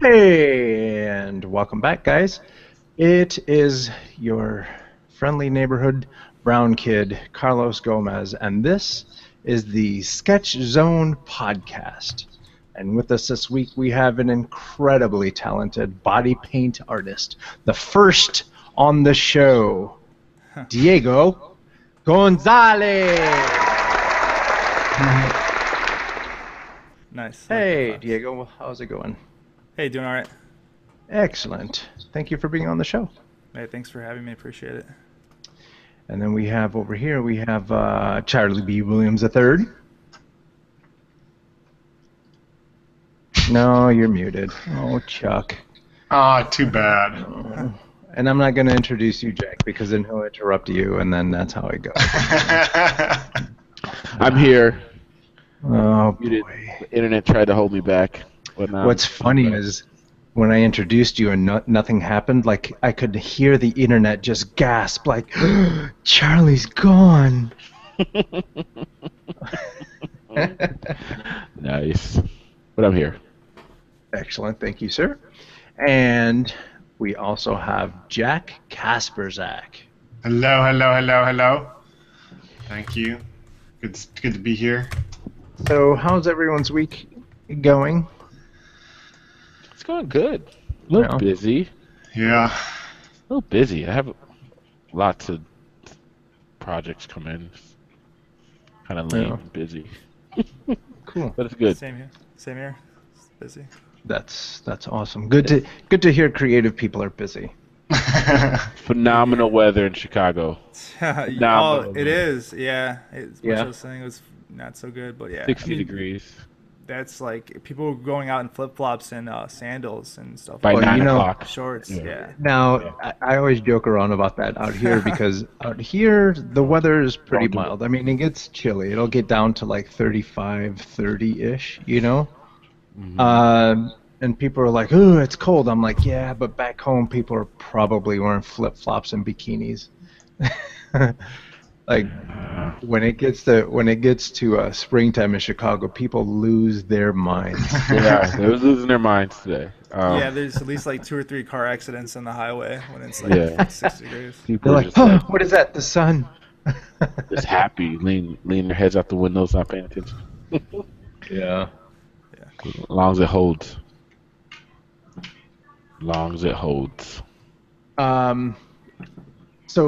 And welcome back, guys. It is your friendly neighborhood brown kid, Carlos Gomez, and this is the Sketch Zone podcast. And with us this week, we have an incredibly talented body paint artist, the first on the show, Diego Gonzalez. Nice. Hey, Diego, how's it going? Hey, doing all right. Excellent. Thank you for being on the show. Hey, thanks for having me. Appreciate it. And then we have over here, we have Charlie B. Williams III. No, you're muted. Oh, Chuck. Ah, too bad. And I'm not going to introduce you, Jack, because then he'll interrupt you, and then that's how it goes. I'm here. Oh, muted. Boy. The internet tried to hold me back. What's funny is when I introduced you and nothing happened, like I could hear the internet just gasp, like, Charlie's gone. Nice. But I'm here. Excellent. Thank you, sir. And we also have Jack Kasprzak. Hello, hello, hello, hello. Thank you. Good to be here. So how's everyone's week going? Going good. A little busy. Yeah. A little busy. I have lots of projects come in. Kind of lame, busy. Cool. But it's good. Same here. Same here. It's busy. That's awesome. Good to hear creative people are busy. Phenomenal weather in Chicago. Phenomenal. It is. Yeah. Much of the thing was not so good, but yeah. 60 degrees. That's like people going out in flip-flops and sandals and stuff. By 9 o'clock. Shorts, yeah. Now, yeah. I always joke around about that out here because out here the weather is pretty mild. I mean, it gets chilly. It'll get down to like 35, 30-ish, you know? Mm-hmm. And people are like, ooh, it's cold. I'm like, yeah, but back home people are probably wearing flip-flops and bikinis. Like when it gets to springtime in Chicago, people lose their minds. Yeah, they were losing their minds today. Yeah, there's at least like 2 or 3 car accidents on the highway when it's like 6 degrees. People are like, oh, what is that? The sun. Just happy, leaning their heads out the windows, not paying attention. Yeah. As long as it holds. As long as it holds. So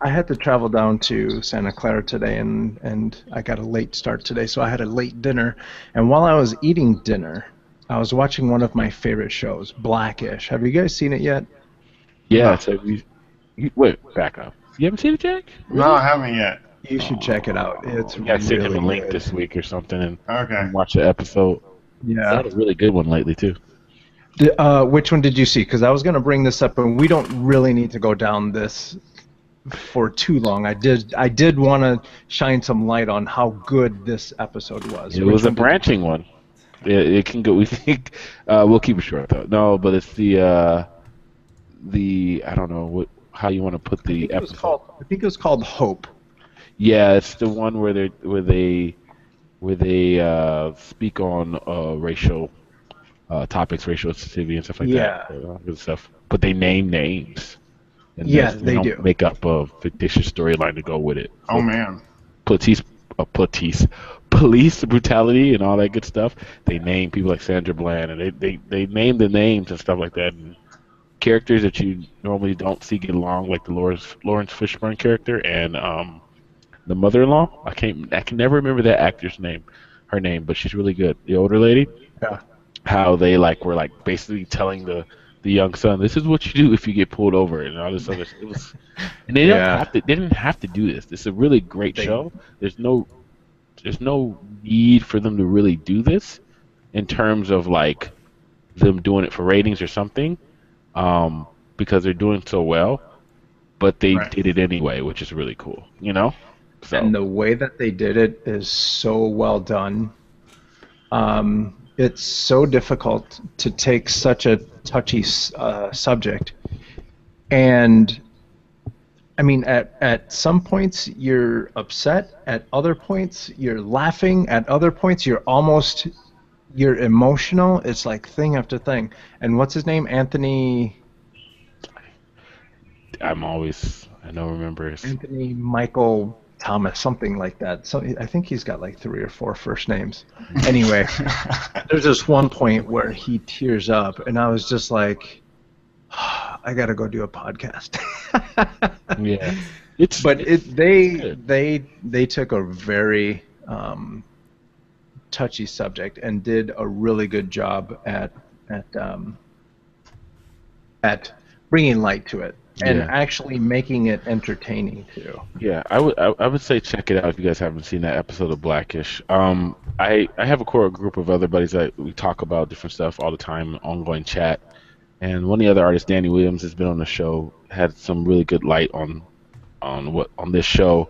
I had to travel down to Santa Clara today, and I got a late start today, so I had a late dinner. And while I was eating dinner, I was watching one of my favorite shows, Black-ish. Have you guys seen it yet? Yeah. So wait, back up. You haven't seen it, Jack? Really? No, I haven't yet. You should check it out. It's really send him a link good. This week or something and watch the episode. Yeah. That was a really good one lately, too. Which one did you see? Because I was going to bring this up, and we don't really need to go down this for too long. I did want to shine some light on how good this episode was. It was a branching one. It can go. We think we'll keep it short though. No, but it's the I don't know how you want to put the episode. I think it was called Hope. Yeah, it's the one where they speak on racial topics, racial sensitivity and stuff like that. Yeah, good stuff. But they name names. And they don't make up a fictitious storyline to go with it. So oh man, police brutality and all that good stuff. They name people like Sandra Bland, and they name the names and stuff like that. And characters that you normally don't see get along, like the Lawrence Fishburne character and the mother-in-law. I can never remember that actor's name, her name, but she's really good. The older lady. Yeah. How they were basically telling the young son, this is what you do if you get pulled over and all this other stuff. And they didn't have to do this. It's a really great show. There's no need for them to really do this in terms of like them doing it for ratings or something, because they're doing so well. But they did it anyway, which is really cool, you know. So. And the way that they did it is so well done. It's so difficult to take such a touchy subject, and I mean, at some points you're upset, at other points you're laughing, at other points you're almost you're emotional. It's like thing after thing. And what's his name? Anthony. I don't remember. Anthony Michael Thomas, something like that. So I think he's got like 3 or 4 first names. Anyway, there's this one point where he tears up, and I was just like, oh, I gotta go do a podcast. Yeah, they took a very touchy subject and did a really good job at bringing light to it. And actually making it entertaining too. Yeah, I would say check it out if you guys haven't seen that episode of Black-ish. I have a core group of other buddies that we talk about different stuff all the time, ongoing chat. And one of the other artists, Danny Williams, has been on the show, had some really good light on this show,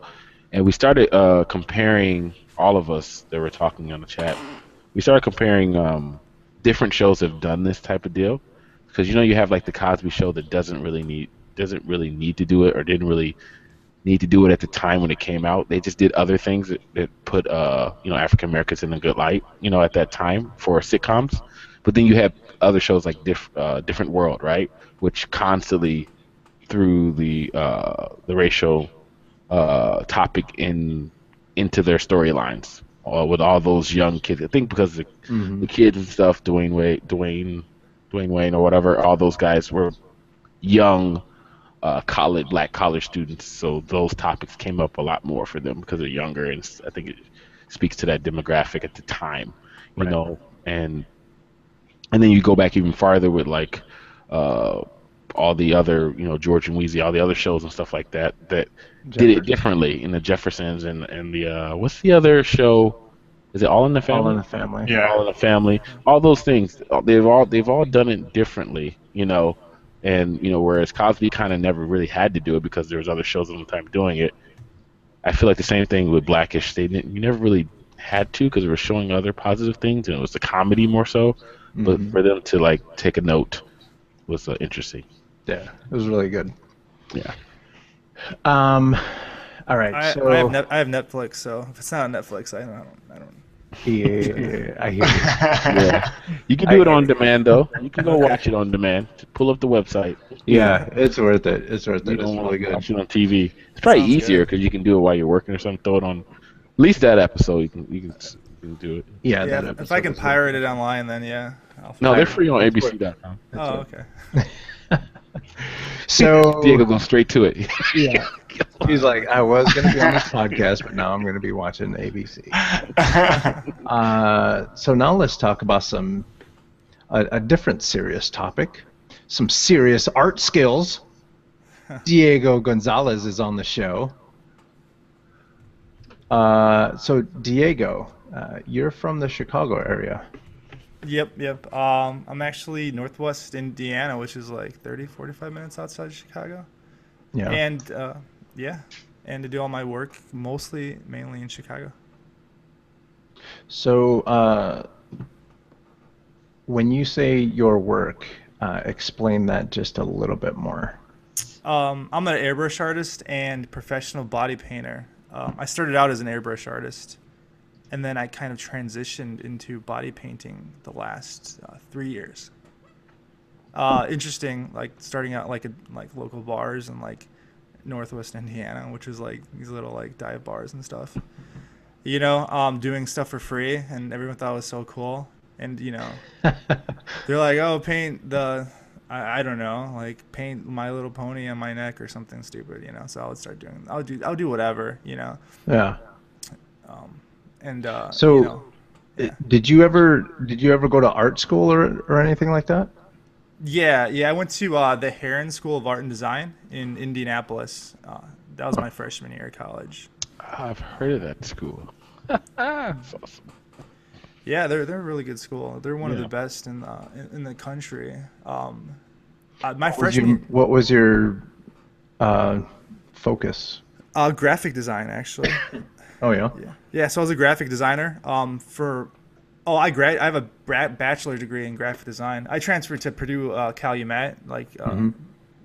and we started comparing, all of us that were talking on the chat. We started comparing different shows that have done this type of deal, because you know you have like the Cosby Show that doesn't really need to do it, or didn't really need to do it at the time when it came out. They just did other things that put you know, African Americans in a good light, you know, at that time for sitcoms. But then you have other shows like Different World, right, which constantly threw the racial topic into their storylines with all those young kids. I think because the kids and stuff, Dwayne Wayne or whatever, all those guys were young black college students, so those topics came up a lot more for them because they're younger, and I think it speaks to that demographic at the time, you right. know. And then you go back even farther with like all the other, you know, George and Weezy, all the other shows and stuff like that did it differently, in the Jeffersons and the what's the other show? Is it All in the Family? All in the Family. Yeah, All in the Family. All those things, they've all done it differently, you know. And, you know, whereas Cosby kind of never really had to do it because there was other shows all the time doing it. I feel like the same thing with Black-ish. You never really had to, because they were showing other positive things, and it was a comedy more so. Mm-hmm. But for them to, like, take a note was interesting. Yeah, it was really good. Yeah. All right. So I have Netflix, so if it's not on Netflix, I don't. Yeah, I hear you. Yeah. You can do it on demand, though. You can go watch it on demand. Just pull up the website. Yeah, it's worth it. It's worth it. It's really good. Watch it on TV. It's probably easier because you can do it while you're working or something. Throw it on at least that episode. You can do it. Yeah, yeah. If I can pirate it online, then yeah. No, they're free on ABC.com. Oh, okay. So Diego goes straight to it. Yeah. He's like, I was going to be on this podcast, but now I'm going to be watching ABC. So now let's talk about a different serious topic, some serious art skills. Diego Gonzalez is on the show. So Diego, you're from the Chicago area. Yep. I'm actually Northwest Indiana, which is like 30, 45 minutes outside Chicago. Yeah. And and to do all my work mainly in Chicago. So when you say your work, explain that just a little bit more. I'm an airbrush artist and professional body painter. I started out as an airbrush artist, and then I kind of transitioned into body painting the last 3 years. Interesting, like starting out like local bars and like Northwest Indiana, which is like these little like dive bars and stuff, you know, doing stuff for free, and everyone thought it was so cool. And you know, they're like, oh, paint the I don't know, like paint My Little Pony on my neck or something stupid, you know. So I would start doing, I'll do whatever, you know. Yeah. And so you know, yeah. Did you ever go to art school or anything like that? Yeah, I went to the Heron School of Art and Design in Indianapolis. That was my freshman year of college. I've heard of that school. That's awesome. Yeah, they're a really good school. They're one of the best in the country. My freshman. What was your focus? Graphic design, actually. Oh yeah? Yeah. So I was a graphic designer. I have a bachelor degree in graphic design. I transferred to Purdue Calumet, like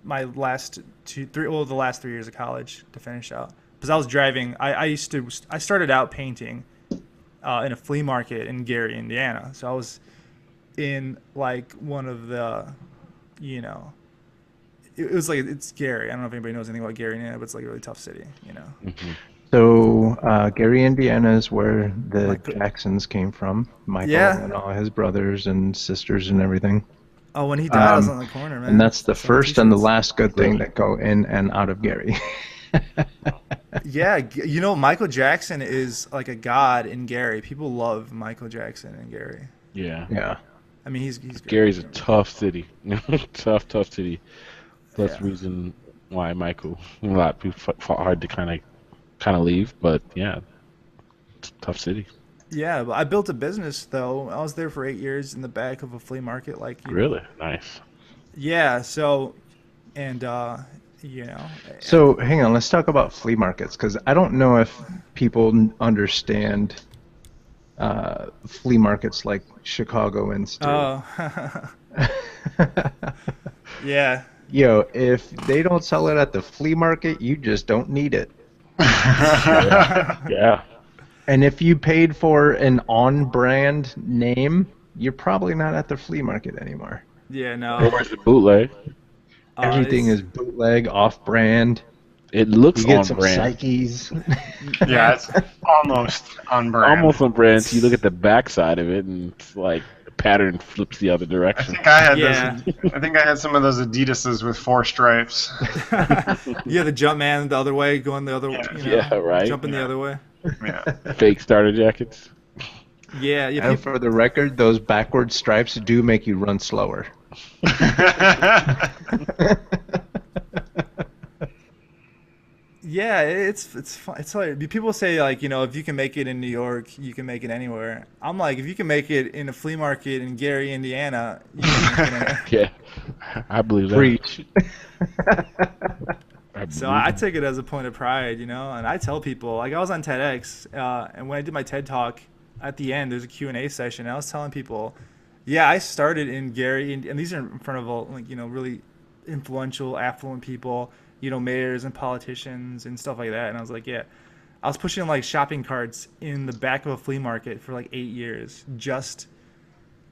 my the last 3 years of college to finish out, because I was driving. I started out painting, in a flea market in Gary, Indiana. So I was in like one of the, you know, it was like, it's Gary. I don't know if anybody knows anything about Gary, Indiana, but it's like a really tough city, you know. Mm-hmm. So Gary, Indiana is where the Jacksons came from. Michael and all his brothers and sisters and everything. Oh, when he died, I was on the corner, man. And that's the first and the last good thing that go in and out of Gary. Yeah, you know, Michael Jackson is like a god in Gary. People love Michael Jackson in Gary. Yeah. Yeah. I mean, he's great. Gary's a tough city. tough city. That's the reason why Michael, a lot of people fought hard to kind of leave, but yeah, it's a tough city. Yeah, I built a business though. I was there for 8 years in the back of a flea market, like you. Really nice. Yeah. So, and you know. So hang on, let's talk about flea markets, because I don't know if people understand flea markets like Chicagoans do. Oh. Yeah. Yo, if they don't sell it at the flea market, you just don't need it. Yeah. And if you paid for an on-brand name, you're probably not at the flea market anymore. Yeah, no. Or the bootleg. Everything is bootleg, off-brand. It looks on-brand. You get some psyches. Yeah, it's almost on-brand. Almost on-brand. So you look at the backside of it, and it's like the pattern flips the other direction. I think I had those, I think I had some of those Adidases with 4 stripes. Yeah, the jump man the other way, going the other way. You know, yeah, right. Jumping the other way. Yeah. Fake starter jackets. Yeah, yeah. And for the record, those backward stripes do make you run slower. Yeah, it's fun. It's like people say, like, you know, if you can make it in New York, you can make it anywhere. I'm like, if you can make it in a flea market in Gary, Indiana, you can make it. Yeah, I believe that. Preach. So I take it as a point of pride, you know, and I tell people, like, I was on TEDx, and when I did my TED Talk, at the end, there's a Q&A session, and I was telling people, yeah, I started in Gary, and these are in front of, like, you know, really influential, affluent people, you know, mayors and politicians and stuff like that, and I was like, yeah, I was pushing, like, shopping carts in the back of a flea market for, like, 8 years just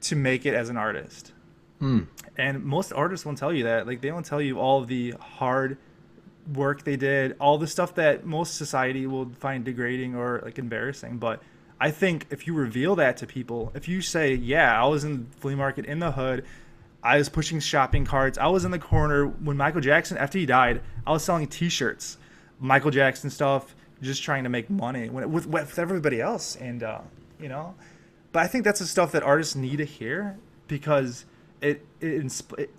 to make it as an artist. Mm. And most artists won't tell you that. Like, they won't tell you all the hard work they did, all the stuff that most society will find degrading or like embarrassing. But I think if you reveal that to people, if you say, yeah, I was in the flea market in the hood, I was pushing shopping carts, I was in the corner when Michael Jackson, after he died, I was selling t-shirts, Michael Jackson stuff, just trying to make money with everybody else. And you know, but I think that's the stuff that artists need to hear, because it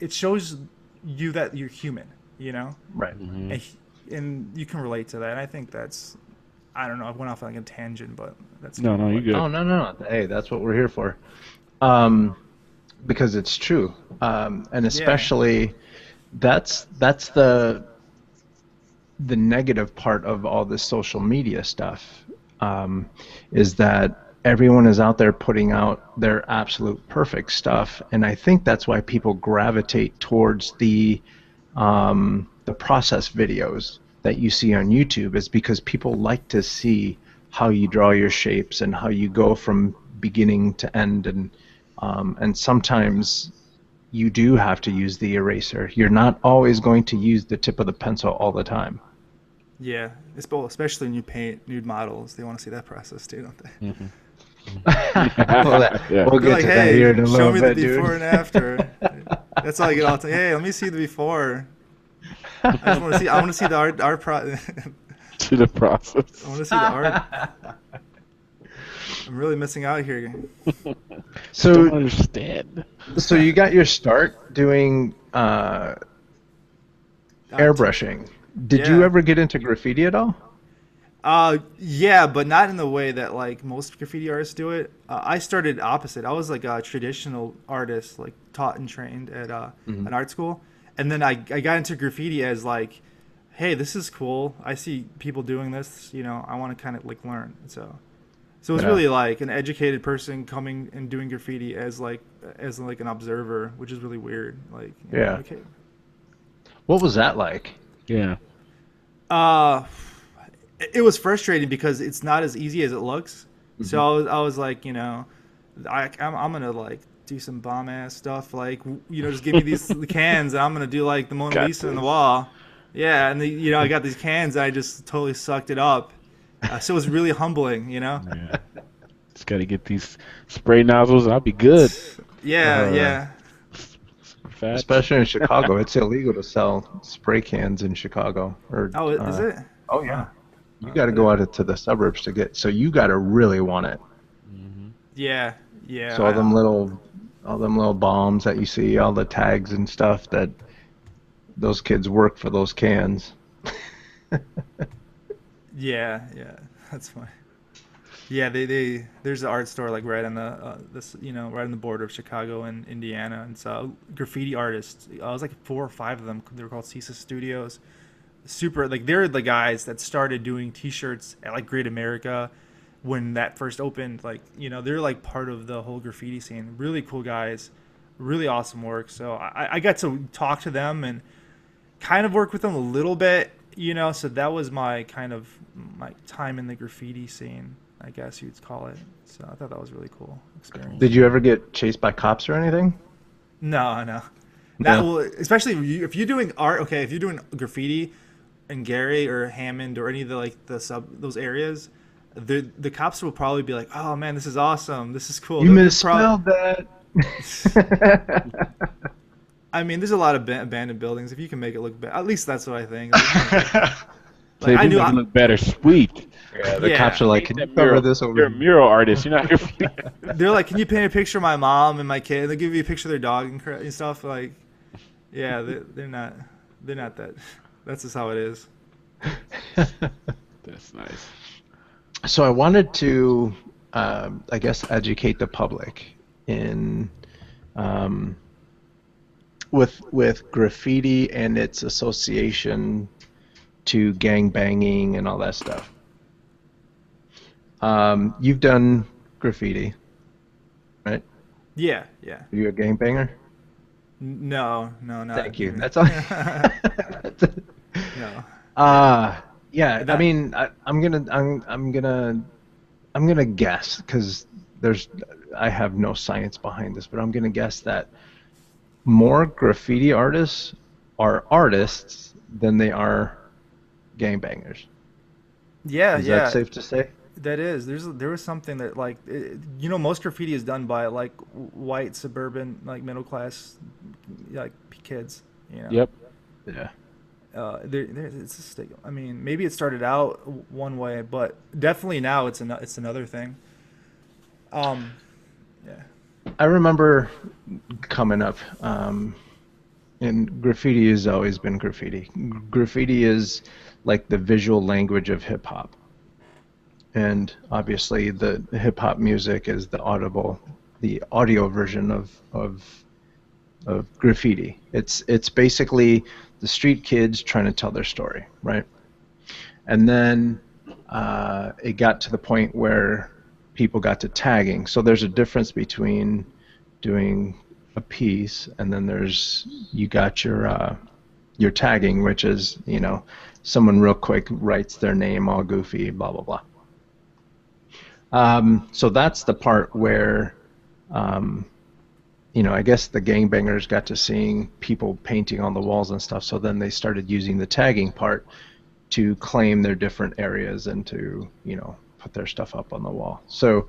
shows you that you're human. You know, right? Mm-hmm. and you can relate to that. And I think that's, I don't know, I went off on like a tangent, but that's no, you good. Oh no. Hey, that's what we're here for, because it's true, and especially that's the negative part of all this social media stuff, is that everyone is out there putting out their absolute perfect stuff, and I think that's why people gravitate towards the process videos that you see on YouTube, is because people like to see how you draw your shapes and how you go from beginning to end. And sometimes you do have to use the eraser. You're not always going to use the tip of the pencil all the time. Yeah, especially when you paint nude models, they want to see that process too, don't they? Mm-hmm. We'll get to that here in a little bit, show me the before and after. That's all I get all the time. Hey, let me see the before. I want to see the art to the process. I want to see the art. I'm really missing out here. So I don't understand. So you got your start doing airbrushing. Did you ever get into graffiti at all? Yeah, but not in the way that like most graffiti artists do it. I started opposite. I was like a traditional artist, like taught and trained at an art school, and then I got into graffiti as like, hey, this is cool. I see people doing this, you know. I want to kind of like learn. So it was really like an educated person coming and doing graffiti as like an observer, which is really weird. Like, you know, okay. What was that like? Yeah. It was frustrating because it's not as easy as it looks. Mm-hmm. So I was like, you know, I'm gonna like do some bomb ass stuff, like, you know, just give me these cans and I'm gonna do like the Mona Lisa on the wall. Yeah, and you know, I got these cans and I just totally sucked it up. So it was really humbling, you know. Yeah. Just gotta get these spray nozzles and I'll be good. Yeah, yeah. Especially in Chicago, it's illegal to sell spray cans in Chicago. Or, oh, is it? Oh yeah, you got to go out to the suburbs to get. So you got to really want it. Mm-hmm. Yeah, yeah. So all them little bombs that you see, all the tags and stuff that those kids work for those cans. Yeah, yeah, that's funny. Yeah, there's an art store like right on the right on the border of Chicago and Indiana, and so graffiti artists. I was like 4 or 5 of them. They were called Cisa Studios. Super, like they're the guys that started doing T-shirts at like Great America when that first opened. Like, you know, they're like part of the whole graffiti scene. Really cool guys, really awesome work. So I got to talk to them and kind of work with them a little bit, you know. So that was my kind of my time in the graffiti scene, I guess you'd call it. So I thought that was a really cool experience. Did you ever get chased by cops or anything? No, no. That will, especially if you're doing art. Okay, if you're doing graffiti in Gary or Hammond or any of the like the those areas, the cops will probably be like, "Oh man, this is awesome. This is cool." You misspelled that. I mean, there's a lot of abandoned buildings. If you can make it look better, at least that's what I think. Like, they do make it look better. Sweet. Yeah, the cops are like, "Can you cover this over?" You're a mural artist. You're not here. They're like, "Can you paint a picture of my mom and my kid?" And they'll give you a picture of their dog and stuff. Like, yeah, they're not that. That's just how it is. That's nice. So I wanted to, I guess, educate the public in, with graffiti and its association to gang banging and all that stuff. You've done graffiti, right? Yeah, yeah. Are you a gangbanger? No, no, not. Thank you. That's all. No. Yeah. I mean, I'm gonna guess, because I have no science behind this, but I'm gonna guess that more graffiti artists are artists than they are gangbangers. Yeah, is that safe to say? That is. There was something that, like, you know, most graffiti is done by like white suburban, like middle class, like kids. You know? Yep. Yeah. It's a stigma. I mean, maybe it started out one way, but definitely now it's another thing. Yeah. I remember coming up, and graffiti has always been graffiti. Graffiti is like the visual language of hip hop. And obviously, the hip-hop music is the audio version of graffiti. It's basically the street kids trying to tell their story, right? And then it got to the point where people got to tagging. So there's a difference between doing a piece and then you got your tagging, which is, you know, someone real quick writes their name all goofy, blah blah blah. So that's the part where, you know, I guess the gangbangers got to seeing people painting on the walls and stuff, so then they started using the tagging part to claim their different areas and to, you know, put their stuff up on the wall. So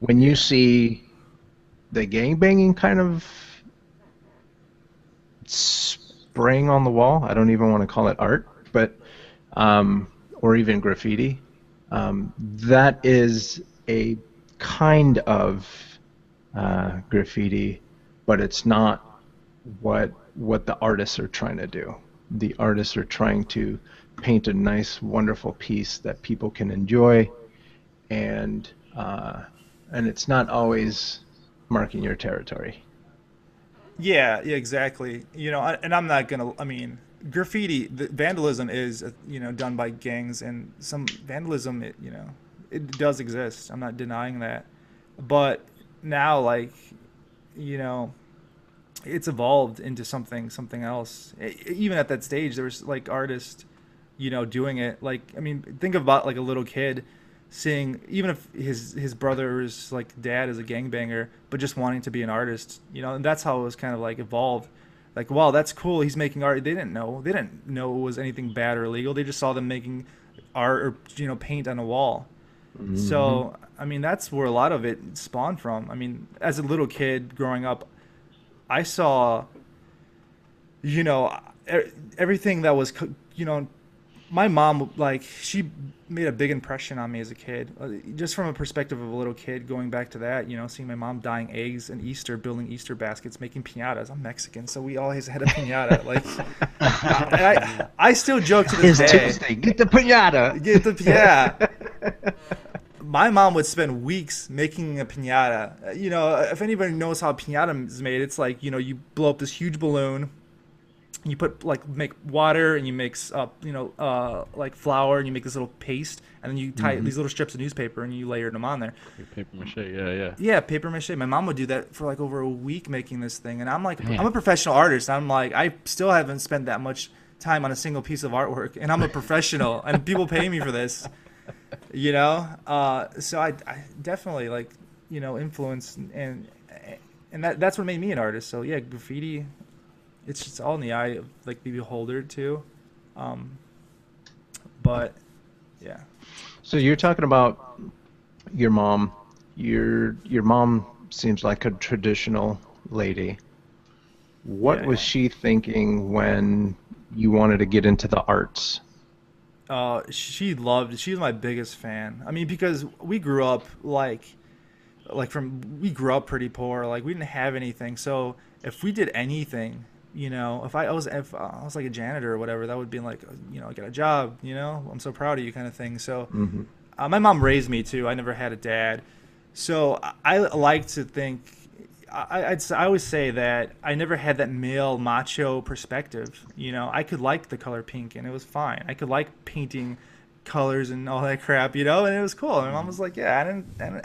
when you see the gangbanging kind of spraying on the wall, I don't even want to call it art, but, or even graffiti, that is a kind of graffiti, but it's not what the artists are trying to do. The artists are trying to paint a nice, wonderful piece that people can enjoy, and it's not always marking your territory. Yeah, yeah, exactly. You know, and I'm not gonna. I mean, graffiti, the vandalism is, you know, done by gangs, and some vandalism, you know, it does exist. I'm not denying that, but now, like, you know, it's evolved into something else. Even at that stage, there was like artists, you know, doing it. Like, I mean, think about like a little kid seeing, even if his brother's like dad is a gangbanger, but just wanting to be an artist, you know. And that's how it was kind of like evolved. Like, wow, that's cool. He's making art. They didn't know it was anything bad or illegal. They just saw them making art or, you know, paint on a wall. Mm-hmm. So, I mean, that's where a lot of it spawned from. I mean, as a little kid growing up, I saw, you know, everything that was, you know, my mom, like, she made a big impression on me as a kid, just from a perspective of a little kid, going back to that, you know, seeing my mom dyeing eggs and Easter, building Easter baskets, making piñatas. I'm Mexican, so we always had a piñata. Like, I still joke to this day. Tuesday. Get the piñata. Get the piñata. Yeah. My mom would spend weeks making a piñata. You know, if anybody knows how a piñata is made, it's like, you know, you blow up this huge balloon. You put, like, make water, and you mix up, you know, like flour, and you make this little paste, and then you tie these little strips of newspaper, and you layered them on there. Paper mache, yeah. Yeah, paper mache. My mom would do that for like over a week making this thing, and I'm like, man. I'm a professional artist. I'm like, I still haven't spent that much time on a single piece of artwork, and I'm a professional, and people pay me for this, you know. So I definitely, like, you know, influenced, and that's what made me an artist. So yeah, graffiti. It's just all in the eye of, like, the beholder too, but yeah. So you're talking about your mom. Your mom seems like a traditional lady. What was she thinking when you wanted to get into the arts? She was my biggest fan. I mean, because we grew up pretty poor. Like, we didn't have anything. So if we did anything, you know, if I was like a janitor or whatever, that would be like, you know, I got a job, you know, I'm so proud of you kind of thing. So my mom raised me too. I never had a dad. So I like to think, I always say that I never had that male macho perspective. You know, I could like the color pink and it was fine. I could like painting colors and all that crap, you know, and it was cool. My mom was like, yeah, I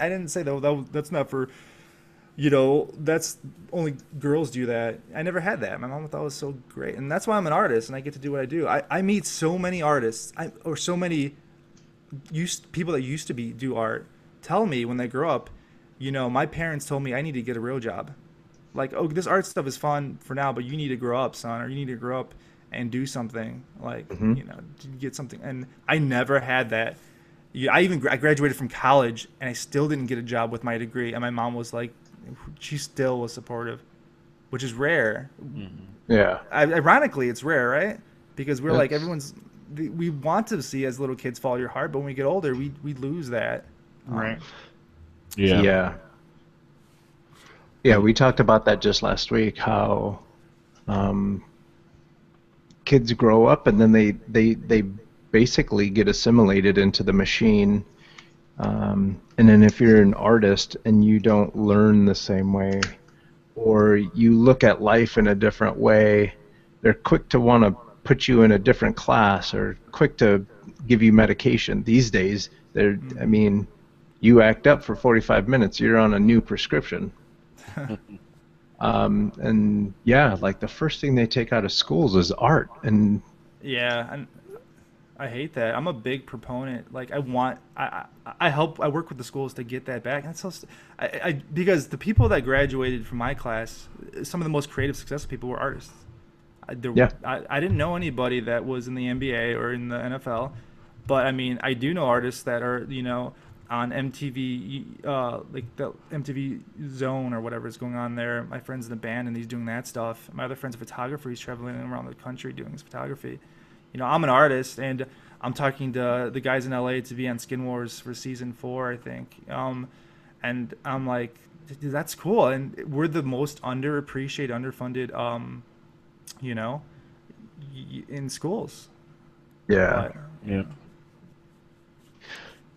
didn't say that, that's not for, you know, that's only girls do that. I never had that. My mom thought it was so great. And that's why I'm an artist and I get to do what I do. I meet so many artists or so many people that used to do art tell me when they grow up, you know, my parents told me I need to get a real job. Like, oh, this art stuff is fun for now, but you need to grow up, son, or you need to grow up and do something, like, you know, get something. And I never had that. Yeah, I graduated from college and I still didn't get a job with my degree. And my mom was like, she still was supportive, which is rare. Yeah. Ironically, it's rare, right? Because we're like, we want to see as little kids follow your heart, but when we get older, we lose that. Right. Yeah. We talked about that just last week, how kids grow up and then they basically get assimilated into the machine. And then if you're an artist and you don't learn the same way, or you look at life in a different way, they're quick to want to put you in a different class or quick to give you medication. These days, I mean, you act up for 45 minutes, you're on a new prescription. And yeah, like the first thing they take out of schools is art. And yeah. I hate that. I'm a big proponent. Like, I work with the schools to get that back. That's so because the people that graduated from my class, some of the most creative, successful people were artists. I didn't know anybody that was in the NBA or in the NFL, but I mean, I do know artists that are, you know, on MTV, like the MTV Zone or whatever is going on there. My friend's in the band and he's doing that stuff. My other friend's a photographer. He's traveling around the country doing his photography. You know, I'm an artist, and I'm talking to the guys in LA to be on Skin Wars for season 4, I think. And I'm like, that's cool. And we're the most underappreciated, underfunded, you know, in schools. Yeah. But, yeah.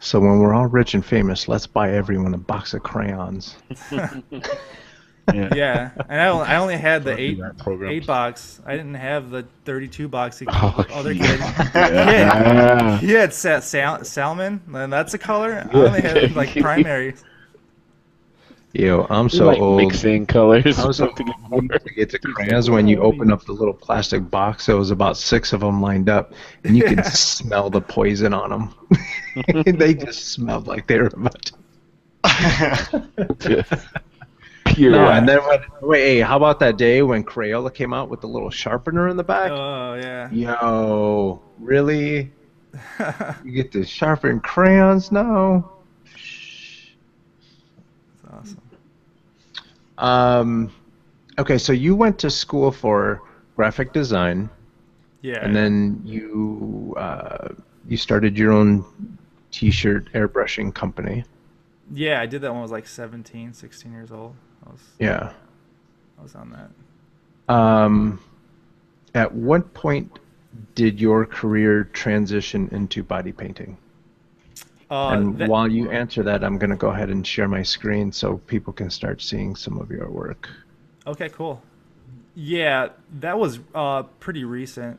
So when we're all rich and famous, let's buy everyone a box of crayons. Yeah, and I only had the 8 box. I didn't have the 32 box. Other kid. He had salmon, and that's a color. I only had like primary. Yo, I'm so like old. Mixing colors. I was hoping to get to crayons when you open up the little plastic box. There was about 6 of them lined up, and you could smell the poison on them. They just smelled like they were about to. Pure. No, and then when, wait, how about that day when Crayola came out with the little sharpener in the back? Oh, yeah. Yo, really? You get to sharpen crayons now? That's awesome. Okay, so you went to school for graphic design. Yeah. And then you you started your own T-shirt airbrushing company. Yeah, I did that when I was like 17, 16 years old. I was on that. At what point did your career transition into body painting? And while you answer that, I'm going to go ahead and share my screen so people can start seeing some of your work. Okay, cool. Yeah, that was pretty recent.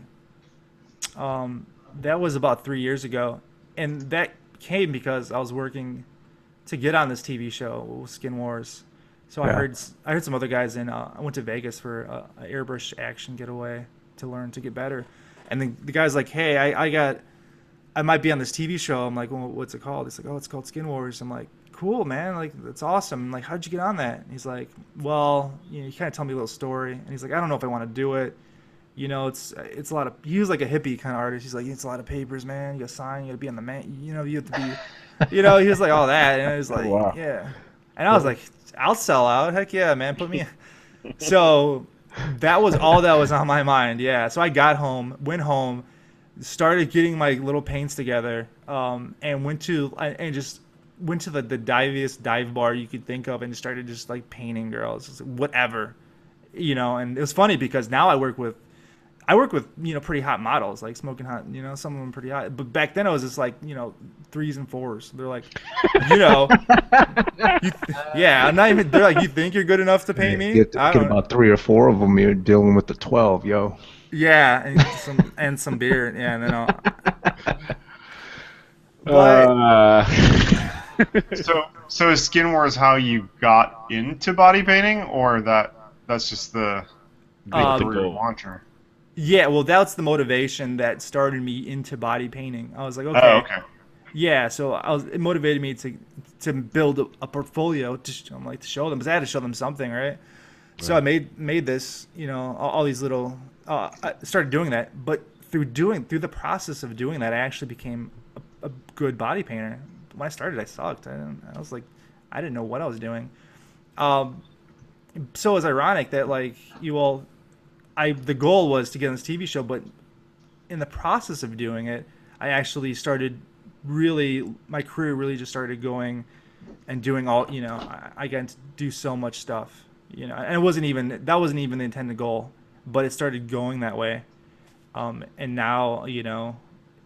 That was about 3 years ago. And that came because I was working to get on this TV show, Skin Wars. So yeah. I heard some other guys in, I went to Vegas for an airbrush action getaway to learn to get better. And then the guy's like, hey, I might be on this TV show. I'm like, well, what's it called? He's like, oh, it's called Skin Wars. I'm like, cool, man. Like, that's awesome. I'm like, how'd you get on that? And he's like, well, you know, you kind of tell me a little story. And he's like, I don't know if I want to do it. You know, it's a lot of, he was like a hippie kind of artist. He's like, it's a lot of papers, man. You got to sign, you got to be on the man. You know, you have to be, you know, he was like all that. And I was like, oh, wow. Yeah. And I was like, I'll sell out. Heck yeah, man. Put me in. So that was all that was on my mind. Yeah. So I got home, went home, started getting my little paints together, and just went to the diviest dive bar you could think of and just started just like painting girls, just whatever, you know. And it was funny because now I work with, you know, pretty hot models, like smoking hot, you know, some of them pretty hot. But back then I was just like, you know, 3s and 4s. They're like, you know, yeah, I'm not even, they're like, you think you're good enough to paint me? Get about 3 or 4 of them, you're dealing with the 12, yo. Yeah, and some beer, yeah, and then all. But... so is Skin Wars how you got into body painting, or that's just the launcher? Yeah, well, that's the motivation that started me into body painting. I was like, okay, oh, okay. Yeah, so it motivated me to build a portfolio. I'm like, to show them, because I had to show them something, right? So I made this, you know, all these little. I started doing that, but through the process of doing that, I actually became a good body painter. When I started, I sucked. I was like, I didn't know what I was doing. So it was ironic that like you all, the goal was to get on this TV show, but in the process of doing it, I actually started my career really just started going and doing all, you know, I got to do so much stuff, you know, and that wasn't even the intended goal. But it started going that way, and now, you know,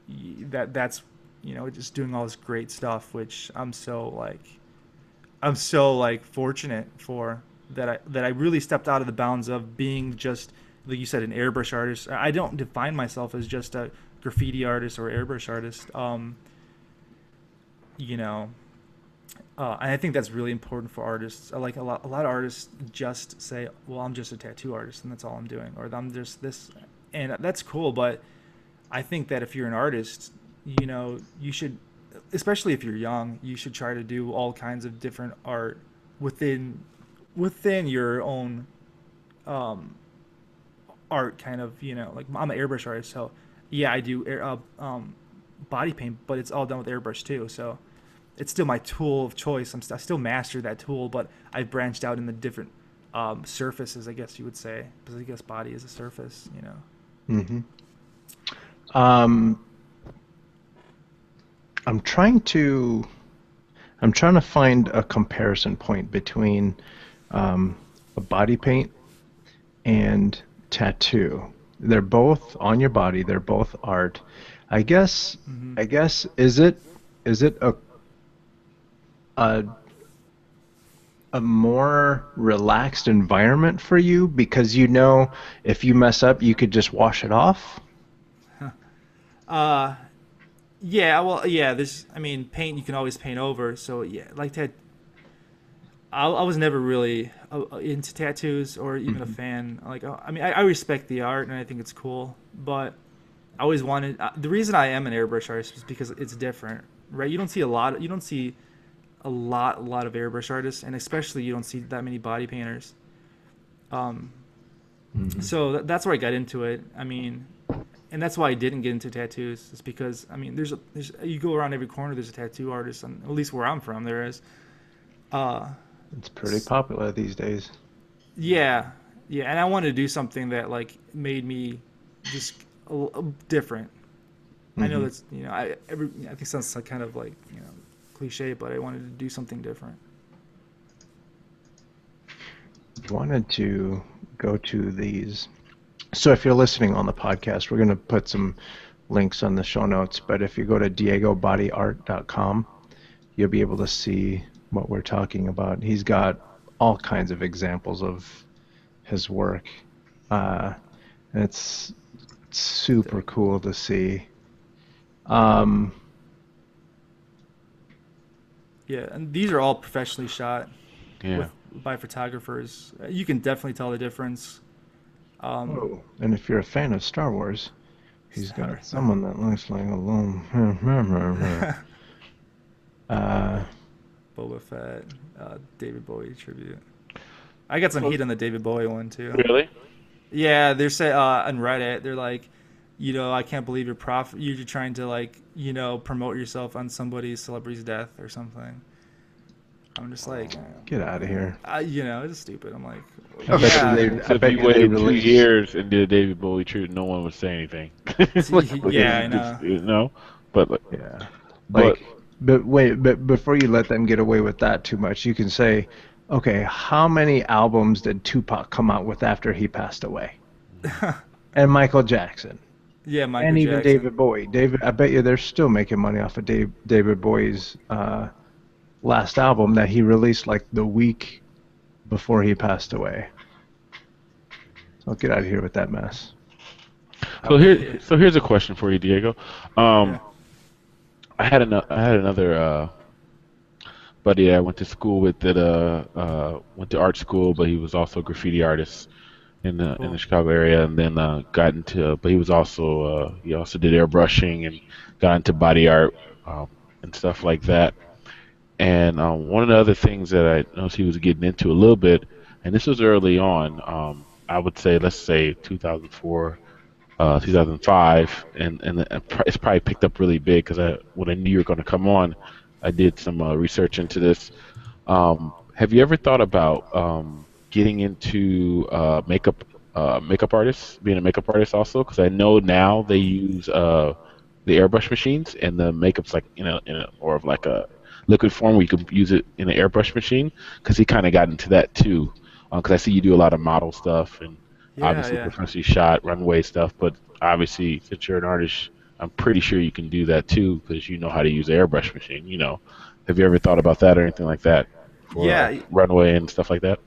that's, you know, just doing all this great stuff, which I'm so fortunate for, that I really stepped out of the bounds of being just, like you said, an airbrush artist. I don't define myself as just a graffiti artist or airbrush artist. You know, and I think that's really important for artists. Like a lot of artists just say, well, I'm just a tattoo artist and that's all I'm doing, or I'm just this, and that's cool. But I think that if you're an artist, you know, you should, especially if you're young, you should try to do all kinds of different art within your own art kind of, you know, like I'm an airbrush artist. So yeah, I do body paint, but it's all done with airbrush too. So it's still my tool of choice. I still master that tool, but I've branched out in the different surfaces, I guess you would say, because I guess body is a surface, you know. Mm-hmm. I'm trying to find a comparison point between a body paint and tattoo. They're both on your body. They're both art. I guess. Mm-hmm. I guess is it a more relaxed environment for you, because you know if you mess up you could just wash it off? Yeah, well, yeah, there's, I mean, paint, you can always paint over, so yeah, like that. I was never really into tattoos or even mm-hmm. a fan. Like, I mean, I respect the art and I think it's cool, but I always wanted, the reason I am an airbrush artist is because it's different. right? You don't see a lot. You don't see a lot of airbrush artists, and especially you don't see that many body painters. So that's where I got into it. I mean, and that's why I didn't get into tattoos. It's because, I mean, there's you go around every corner, there's a tattoo artist, and at least where I'm from, there is. It's pretty popular these days. Yeah, yeah, and I wanted to do something that like made me just different. I know that's, you know, I think it sounds like kind of like, you know, cliche, but I wanted to do something different. I wanted to go to these. So if you're listening on the podcast, we're going to put some links on the show notes, but if you go to diegobodyart.com, you'll be able to see what we're talking about. He's got all kinds of examples of his work. And it's super cool to see. Yeah, and these are all professionally shot by photographers. You can definitely tell the difference. And if you're a fan of Star Wars, he's got someone that looks like a long... Boba Fett, David Bowie tribute. I got some heat on the David Bowie one, too. Really? Yeah, they're saying on Reddit, they're like, you know, I can't believe you're trying to, like, you know, promote yourself on celebrity's death or something. I'm just like, get out of here. You know, it's stupid. I'm like, I bet you waited 2 years and did a David Bowie tribute, no one would say anything. I know. But before you let them get away with that too much, you can say, okay, how many albums did Tupac come out with after he passed away? And Michael Jackson. Yeah, Michael Jackson. And even David Bowie. I bet you they're still making money off of David Bowie's last album that he released like the week before he passed away. So get out of here with that mess. So here's a question for you, Diego. I had another buddy that I went to school with that went to art school, but he was also a graffiti artist in the Chicago area, and then got into, but he also did airbrushing and got into body art and stuff like that. And one of the other things that I noticed he was getting into a little bit, and this was early on, I would say, let's say 2004, 2005, and it's probably picked up really big because when I knew you were going to come on, I did some research into this. Have you ever thought about getting into makeup artists, being a makeup artist also? Because I know now they use the airbrush machines, and the makeup's like a liquid form where you can use it in an airbrush machine, because he kind of got into that too. Because I see you do a lot of model stuff and obviously shot runway stuff, but obviously since you're an artist, I'm pretty sure you can do that too, because you know how to use an airbrush machine. You know, have you ever thought about that or anything like that? Runway and stuff like that.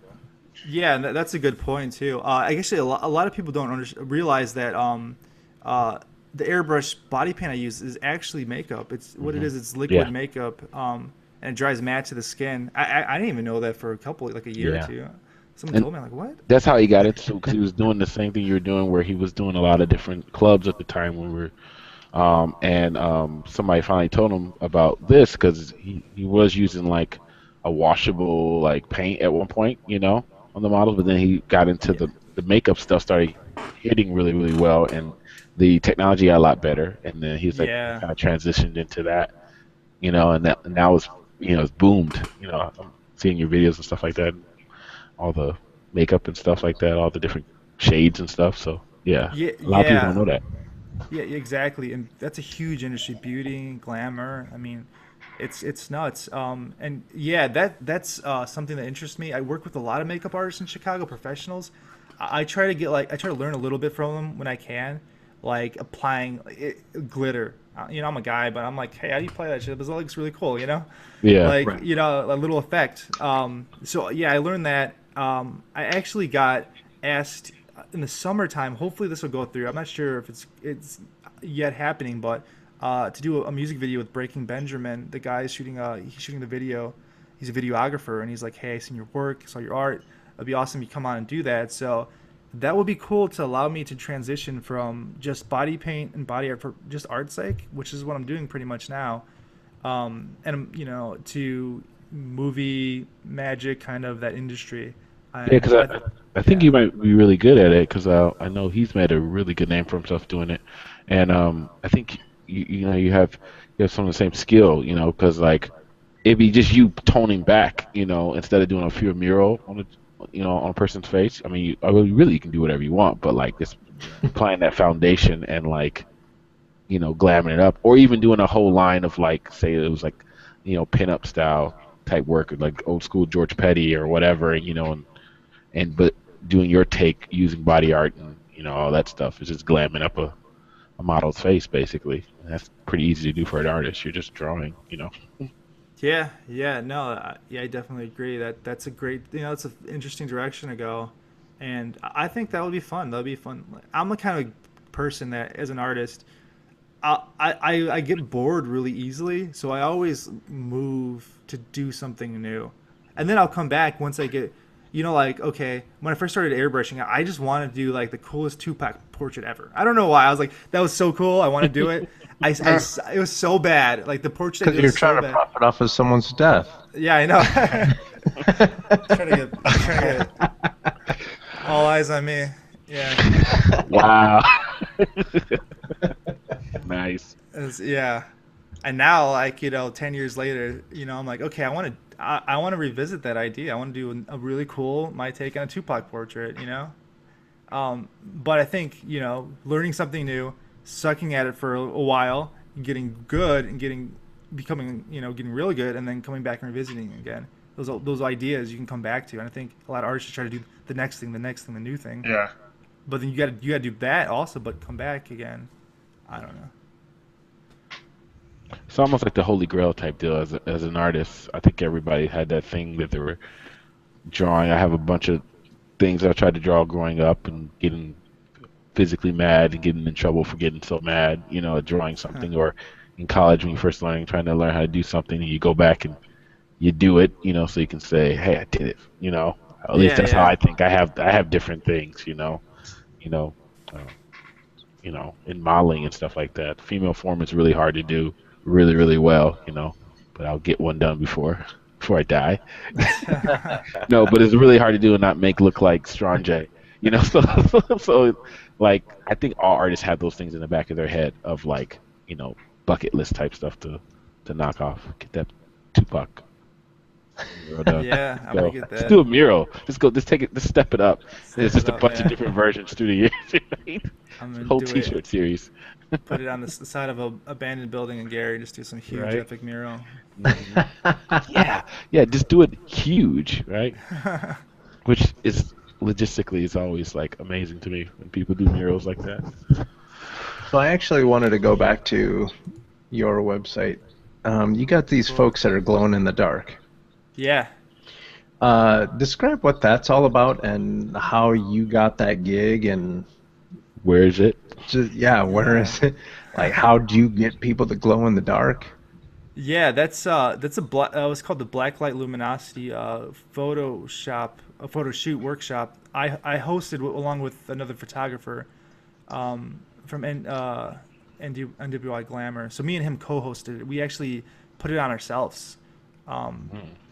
Yeah, that's a good point too. Actually, a lot of people don't realize that the airbrush body paint I use is actually makeup. It's what it is. It's liquid makeup, and it dries matte to the skin. I didn't even know that for a year or two. Someone told me, I'm like, what? That's how he got it too, because he was doing the same thing you were doing, where he was doing a lot of different clubs at the time when we were. Somebody finally told him about this, because he was using like a washable like paint at one point, you know, on the models, but then he got into the makeup stuff, started hitting really, really well, and the technology got a lot better, and then he's like kind of transitioned into that, you know, and now it's, you know, it's boomed. You know, I'm seeing your videos and stuff like that, all the makeup and stuff like that, all the different shades and stuff. So a lot of people don't know that. Yeah, exactly, and that's a huge industry. Beauty, glamour. I mean, it's nuts. And yeah, that's something that interests me. I work with a lot of makeup artists in Chicago, professionals. I try to learn a little bit from them when I can, like applying glitter. You know, I'm a guy, but I'm like, hey, how do you apply that shit? Because it looks really cool, you know. Yeah. Like you know, a little effect. So yeah, I learned that. I actually got asked in the summertime, hopefully this will go through. I'm not sure if it's yet happening, but to do a music video with Breaking Benjamin. The guy is shooting the video. He's a videographer, and he's like, hey, I seen your work, saw your art. It'd be awesome if you come on and do that. So that would be cool to allow me to transition from just body paint and body art for just art's sake, which is what I'm doing pretty much now, and you know, to movie magic, kind of that industry. I think you might be really good at it, because I know he's made a really good name for himself doing it, and I think you have some of the same skill, you know, because like it'd be just you toning back, you know, instead of doing a pure mural on a, you know, on a person's face. I mean, you can do whatever you want, but like just applying that foundation and like, you know, glamming it up, or even doing a whole line of like, say it was like, you know, pin-up style type work, like old school George Petty or whatever, you know, and but doing your take using body art and, you know, all that stuff is just glamming up a model's face basically. And that's pretty easy to do for an artist. You're just drawing, you know. Yeah, I definitely agree. That's a great, you know, it's an interesting direction to go, and I think that would be fun. That'd be fun. I'm the kind of person that, as an artist, I get bored really easily, so I always move to do something new, and then I'll come back once I get, you know, like, okay, when I first started airbrushing, I just wanted to do like the coolest Tupac portrait ever. I don't know why. I was like, that was so cool. I want to do it. It was so bad. Like the portrait. Because you're trying to profit off of someone's death. Yeah, I know. trying to get all eyes on me. Yeah. Wow. Nice. Yeah. And now, like, you know, 10 years later, you know, I'm like, okay, I want to revisit that idea. I want to do a really cool, my take on a Tupac portrait, you know? But I think, you know, learning something new, sucking at it for a while, getting good and becoming really good, and then coming back and revisiting again. Those ideas you can come back to. And I think a lot of artists try to do the new thing. Yeah. But then you gotta do that also, but come back again. I don't know. It's almost like the Holy Grail type deal as an artist. I think everybody had that thing that they were drawing. I have a bunch of things that I tried to draw growing up and getting physically mad and getting in trouble for getting so mad, you know, at drawing something. Or in college when you first trying to learn how to do something, and you go back and you do it, you know, so you can say, hey, I did it, you know. At least that's how I think. I have different things, you know. In modeling and stuff like that. Female form is really hard to do really, really well, you know, but I'll get one done before I die. No, but it's really hard to do and not make look like Strange, you know. So like I think all artists have those things in the back of their head of like, you know, bucket list type stuff to knock off. Get that Tupac. Yeah, I'm gonna get that. Just do a mural. Just step it up. It's just a bunch of different versions through the years. Right? Whole T-shirt series. Put it on the side of an abandoned building in Gary. Just do some huge epic mural. Yeah. Just do it huge, right? Which is logistically is always like amazing to me when people do murals like that. So I actually wanted to go back to your website. You got these folks that are glowing in the dark. Yeah. Describe what that's all about and how you got that gig and where is it? Where is it? Like, how do you get people to glow in the dark? Yeah, that's it's called the Blacklight Luminosity photo shoot workshop. I hosted along with another photographer from NWI Glamour. So me and him co-hosted it. We actually put it on ourselves.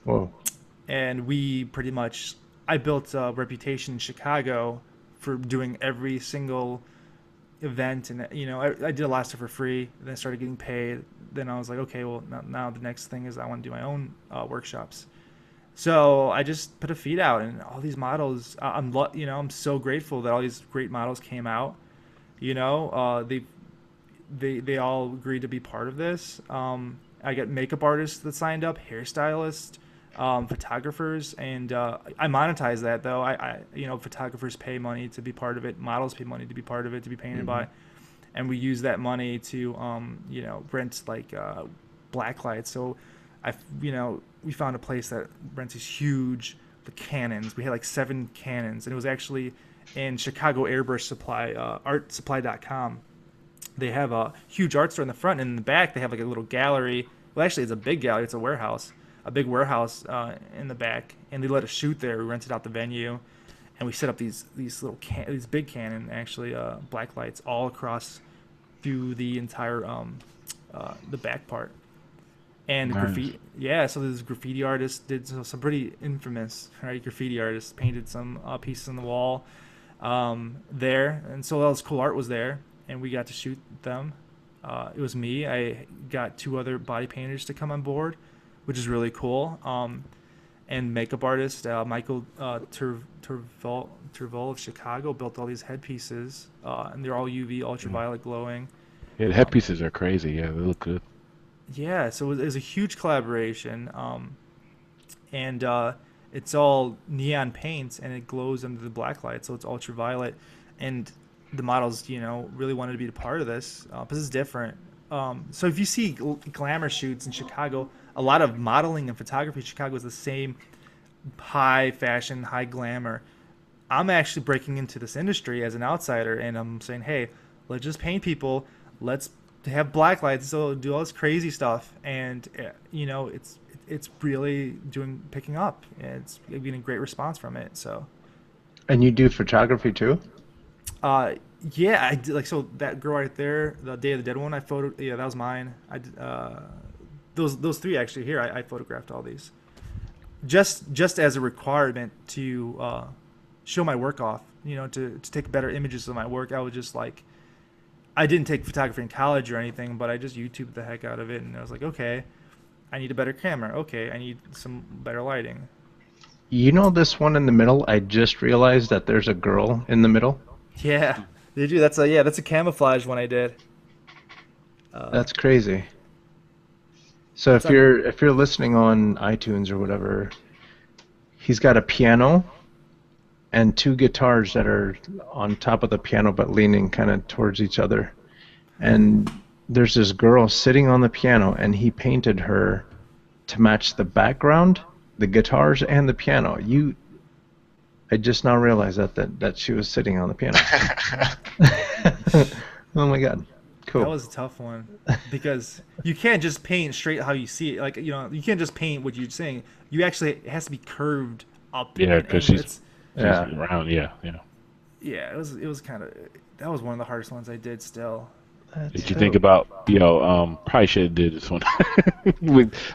Whoa. And we pretty much, I built a reputation in Chicago for doing every single event, and you know, I did a lot of stuff for free. Then I started getting paid. Then I was like, okay, well now the next thing is I want to do my own workshops. So I just put a feed out, and all these models. I'm so grateful that all these great models came out. You know, they all agreed to be part of this. I got makeup artists that signed up, hairstylists, photographers, and I monetize that though. Photographers pay money to be part of it, models pay money to be part of it, to be painted by, and we use that money to rent like black lights. So we found a place that rents these huge cannons. We had like 7 cannons, and it was actually in Chicago Airbrush Supply, artsupply.com. They have a huge art store in the front, and in the back they have like a little gallery. Well, actually, it's a big gallery. It's a big warehouse in the back, and they let us shoot there. We rented out the venue, and we set up these big cannon, actually, black lights all across through the entire the back part. And nice. Graffiti, yeah. So this graffiti artist did some pretty infamous, right? Graffiti artist painted some pieces on the wall there, and so all this cool art was there, and we got to shoot them. It was me. I got two other body painters to come on board, which is really cool. And makeup artist Michael Turvol of Chicago built all these headpieces, and they're all UV, ultraviolet glowing. Yeah, the headpieces are crazy. Yeah, they look good. Yeah, so it was a huge collaboration, and it's all neon paints, and it glows under the black light, so it's ultraviolet. And the models, you know, really wanted to be a part of this because it's different. So if you see glamour shoots in Chicago, a lot of modeling and photography in Chicago is the same high fashion, high glamour. I'm actually breaking into this industry as an outsider, and I'm saying, hey, let's just paint people. Let's to have black lights, so do all this crazy stuff, and you know, it's really picking up, and it's getting a great response from it. So, and you do photography too? Yeah, I did, like, so that girl right there, the Day of the Dead one, I photoed. Yeah, that was mine. I did, those three actually here. I photographed all these, just as a requirement to show my work off. You know, to take better images of my work. I was just like. I didn't take photography in college or anything, but I just YouTubed the heck out of it, and I was like, okay, I need a better camera. Okay, I need some better lighting. You know this one in the middle? I just realized that there's a girl in the middle. Yeah, they do. That's a that's a camouflage one I did. That's crazy. So if you're listening on iTunes or whatever, he's got a piano. And two guitars that are on top of the piano but leaning kind of towards each other. And there's this girl sitting on the piano, and he painted her to match the background, the guitars, and the piano. I just now realized that she was sitting on the piano. Oh my God. Cool. That was a tough one because you can't just paint straight how you see it. Like, you know, you can't just paint what you're saying. You actually, it has to be curved up. Yeah, because she's... Yeah. Around, yeah. It was kind of, that was one of the hardest ones I did. Still, did you think about, you know, probably should have did this one.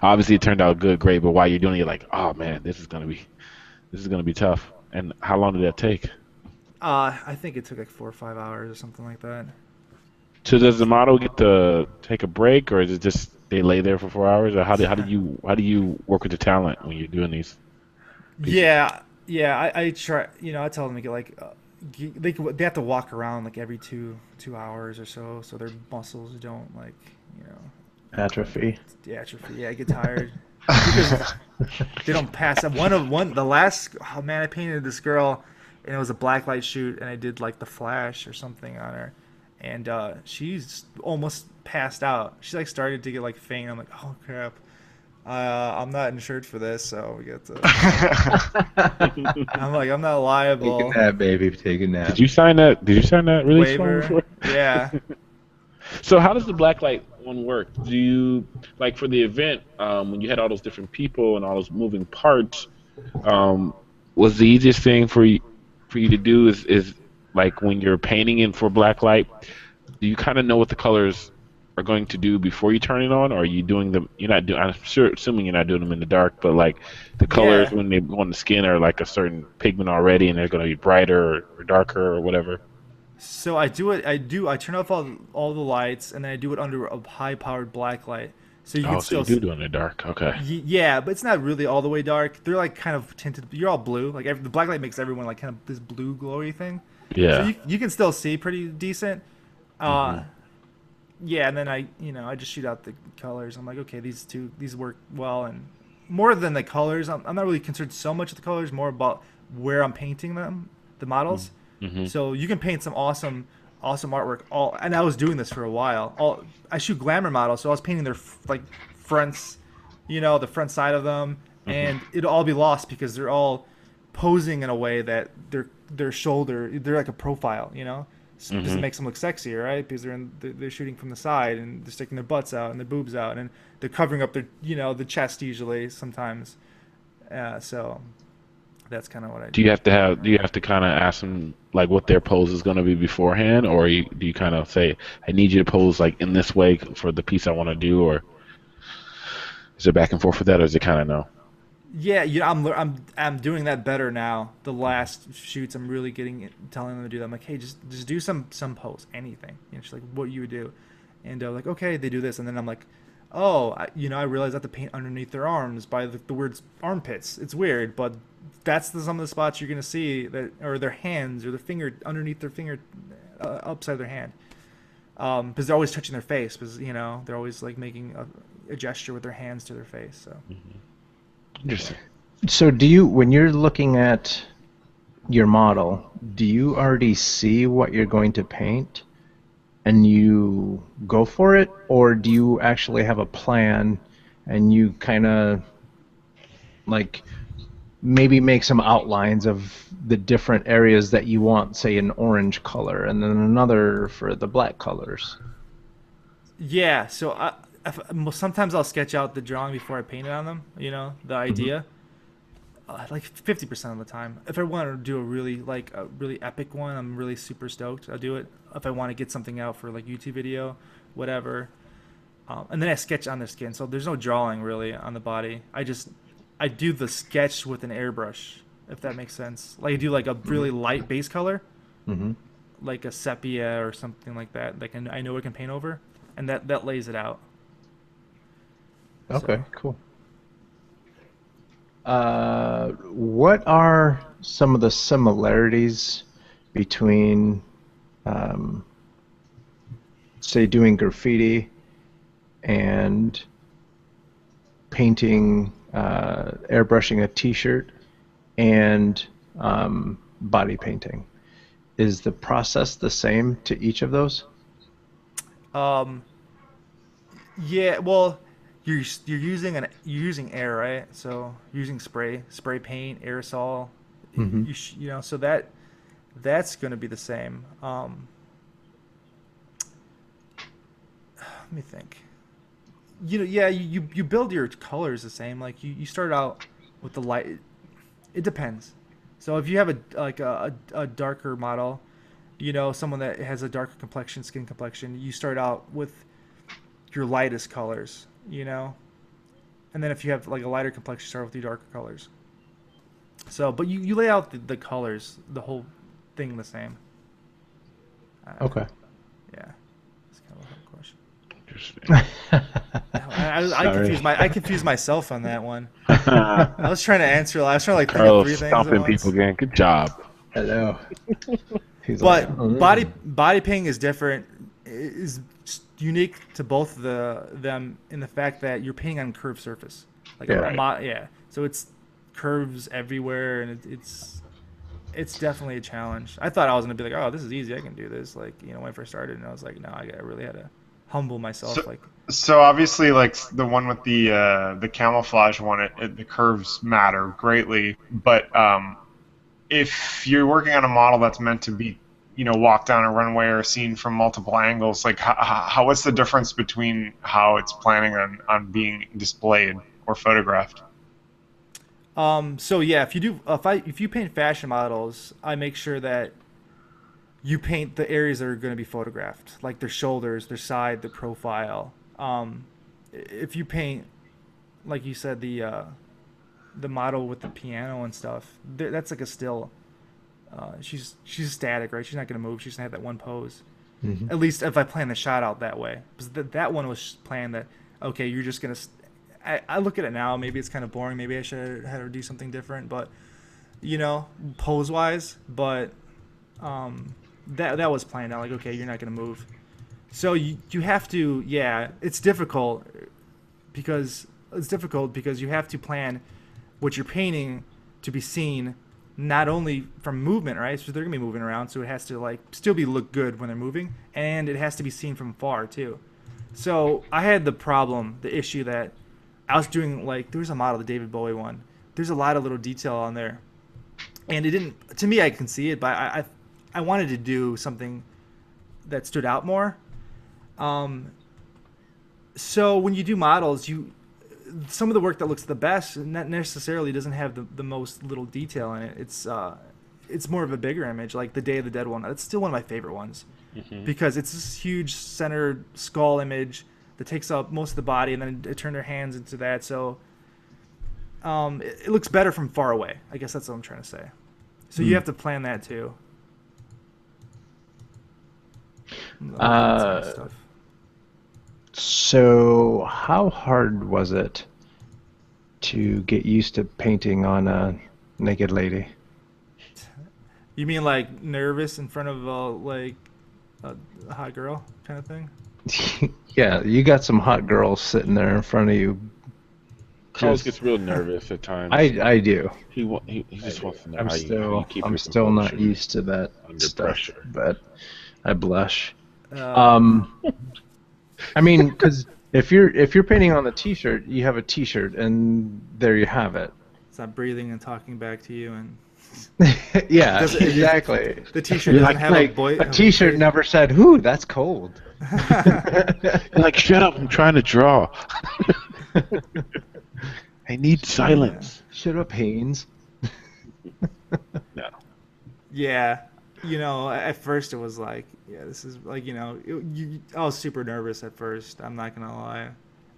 Obviously, it turned out great, but while you're doing it, you're like, oh man, this is gonna be tough. And how long did that take? I think it took like 4 or 5 hours or something like that. So does the model get to take a break, or is it just they lay there for 4 hours? Or how do you work with the talent when you're doing these pieces? Yeah. Yeah, I try. You know, I tell them to get like they have to walk around like every two hours or so, so their muscles don't, like, you know, atrophy. Yeah, atrophy. Yeah, I get tired. They don't pass up. The last. Oh man, I painted this girl, and it was a black light shoot, and I did like the flash or something on her, and she's almost passed out. She like started to get like faint. I'm like, oh crap. I'm not insured for this, so we got to. I'm like, I'm not liable. Take a nap, baby. Take a nap. Did you sign that release form? Yeah. So how does the blacklight one work? Do you, like, for the event, when you had all those different people and all those moving parts, was the easiest thing for you to do is like when you're painting in for blacklight, do you kind of know what the colors are going to do before you turn it on, or are you doing them? I'm assuming you're not doing them in the dark, but like the colors when they go on the skin are like a certain pigment already, and they're going to be brighter or darker or whatever. So I do it. I turn off all the lights, and then I do it under a high-powered black light. So you can still do it in the dark. Okay. Yeah, but it's not really all the way dark. They're like kind of tinted. You're all blue. Like the black light makes everyone like kind of this blue glowy thing. Yeah. So you can still see pretty decent. Yeah, and then I just shoot out the colors. I'm like, okay, these work well, and more than the colors, I'm not really concerned so much with the colors, more about where I'm painting them, the models. Mm-hmm. So you can paint some awesome artwork. And I was doing this for a while. I shoot glamour models, so I was painting their fronts, you know, the front side of them, mm-hmm. and it'll all be lost because they're all posing in a way that their shoulder, they're like a profile, you know. So mm-hmm. It makes them look sexier, right? Because they're shooting from the side, and they're sticking their butts out and their boobs out, and they're covering up their, you know, the chest usually sometimes. So that's kind of what I do. Do you have to kind of ask them like what their pose is going to be beforehand, or do you kind of say, I need you to pose like in this way for the piece I want to do, or? Is there back and forth with that, or is it kind of no? Yeah, I'm doing that better now. The last shoots, I'm really telling them to do that. I'm like, hey, just do some pose, anything. You know, she's like, what you would do, and like, okay, they do this, and then I'm like, oh, I realized I have to paint underneath their arms by the words armpits. It's weird, but that's some of the spots you're gonna see that, or their hands, or the finger underneath their finger, upside of their hand, because they're always touching their face, because they're always like making a gesture with their hands to their face. So. Mm-hmm. Interesting. So do you, when you're looking at your model, do you already see what you're going to paint and you go for it, or do you actually have a plan and you kind of like maybe make some outlines of the different areas that you want, say an orange color and then another for the black colors? Yeah, so sometimes I'll sketch out the drawing before I paint it on them, the idea. Like 50% of the time. If I want to do a really epic one, I'm really super stoked, I'll do it. If I want to get something out for like YouTube video, whatever. And then I sketch on their skin, so there's no drawing really on the body. I do the sketch with an airbrush, if that makes sense. Like I do like a really light base color, like a sepia or something like that. Like I know I can paint over, and that lays it out. Okay, so. Cool. What are some of the similarities between, say, doing graffiti and painting, airbrushing a T-shirt and body painting? Is the process the same to each of those? Yeah, well... You're using air, right? So using spray paint, aerosol, so that's going to be the same. Let me think. You build your colors the same. Like you start out with the light. It depends. So if you have a darker model, someone that has a darker complexion, skin complexion, you start out with your lightest colors. And then if you have like a lighter complexion, start with your darker colors. So, but you lay out the colors, the whole thing the same. Okay. Yeah, that's kind of a hard question. Interesting. I confused myself on that one. I was trying to answer. I was trying to like think of three things. Stopping people again. Good job. Hello. But like, body painting is different. Is unique to both them in the fact that you're painting on curved surface, like so it's curves everywhere, and it's definitely a challenge. I thought I was gonna be like, oh, this is easy, I can do this. Like when I first started, and I was like, no, I really had to humble myself. So obviously, like the one with the camouflage one, the curves matter greatly. But if you're working on a model that's meant to be walk down a runway or seen from multiple angles, like how what's the difference between how it's planning on being displayed or photographed? So yeah, if you paint fashion models, I make sure that you paint the areas that are going to be photographed, like their shoulders, their side, their profile. If you paint, like you said, the model with the piano and stuff, that's like a still. She's static, right? She's not gonna move. She's gonna have that one pose. At least if I plan the shot out that way, because that one was planned. That okay, you're just gonna. I look at it now. Maybe it's kind of boring. Maybe I should have her do something different. But pose wise. But that was planned out. Like okay, you're not gonna move. So you have to. Yeah, it's difficult because you have to plan what you're painting to be seen. Not only from movement, right? So they're gonna be moving around, so it has to like still be look good when they're moving, and it has to be seen from far too. So I had the issue that I was doing, like there was a model, the David Bowie one. There's a lot of little detail on there, and it didn't. To me, I can see it, but I wanted to do something that stood out more. So when you do models, some of the work that looks the best not necessarily doesn't have the most little detail in it. It's more of a bigger image, like the Day of the Dead one. That's still one of my favorite ones because it's this huge center skull image that takes up most of the body, and then they turn their hands into that. So it looks better from far away. I guess that's what I'm trying to say. So you have to plan that too. So how hard was it to get used to painting on a naked lady? You mean like nervous in front of like a hot girl kind of thing? Yeah, you got some hot girls sitting there in front of you. Carlos gets real nervous at times. I do. He just wants to know how you keep your not used to that under stuff, pressure. But I blush. I mean, because if you're painting on the T-shirt, you have a T-shirt, and there you have it. Stop breathing and talking back to you and. Yeah, exactly. The T-shirt doesn't have a boy. A T-shirt never said, "Ooh, that's cold." Like, shut up! I'm trying to draw. I need silence. Shut up, Haynes. No. Yeah, you know, at first it was like, yeah, this is like, you know, I was super nervous at first. I'm not gonna lie.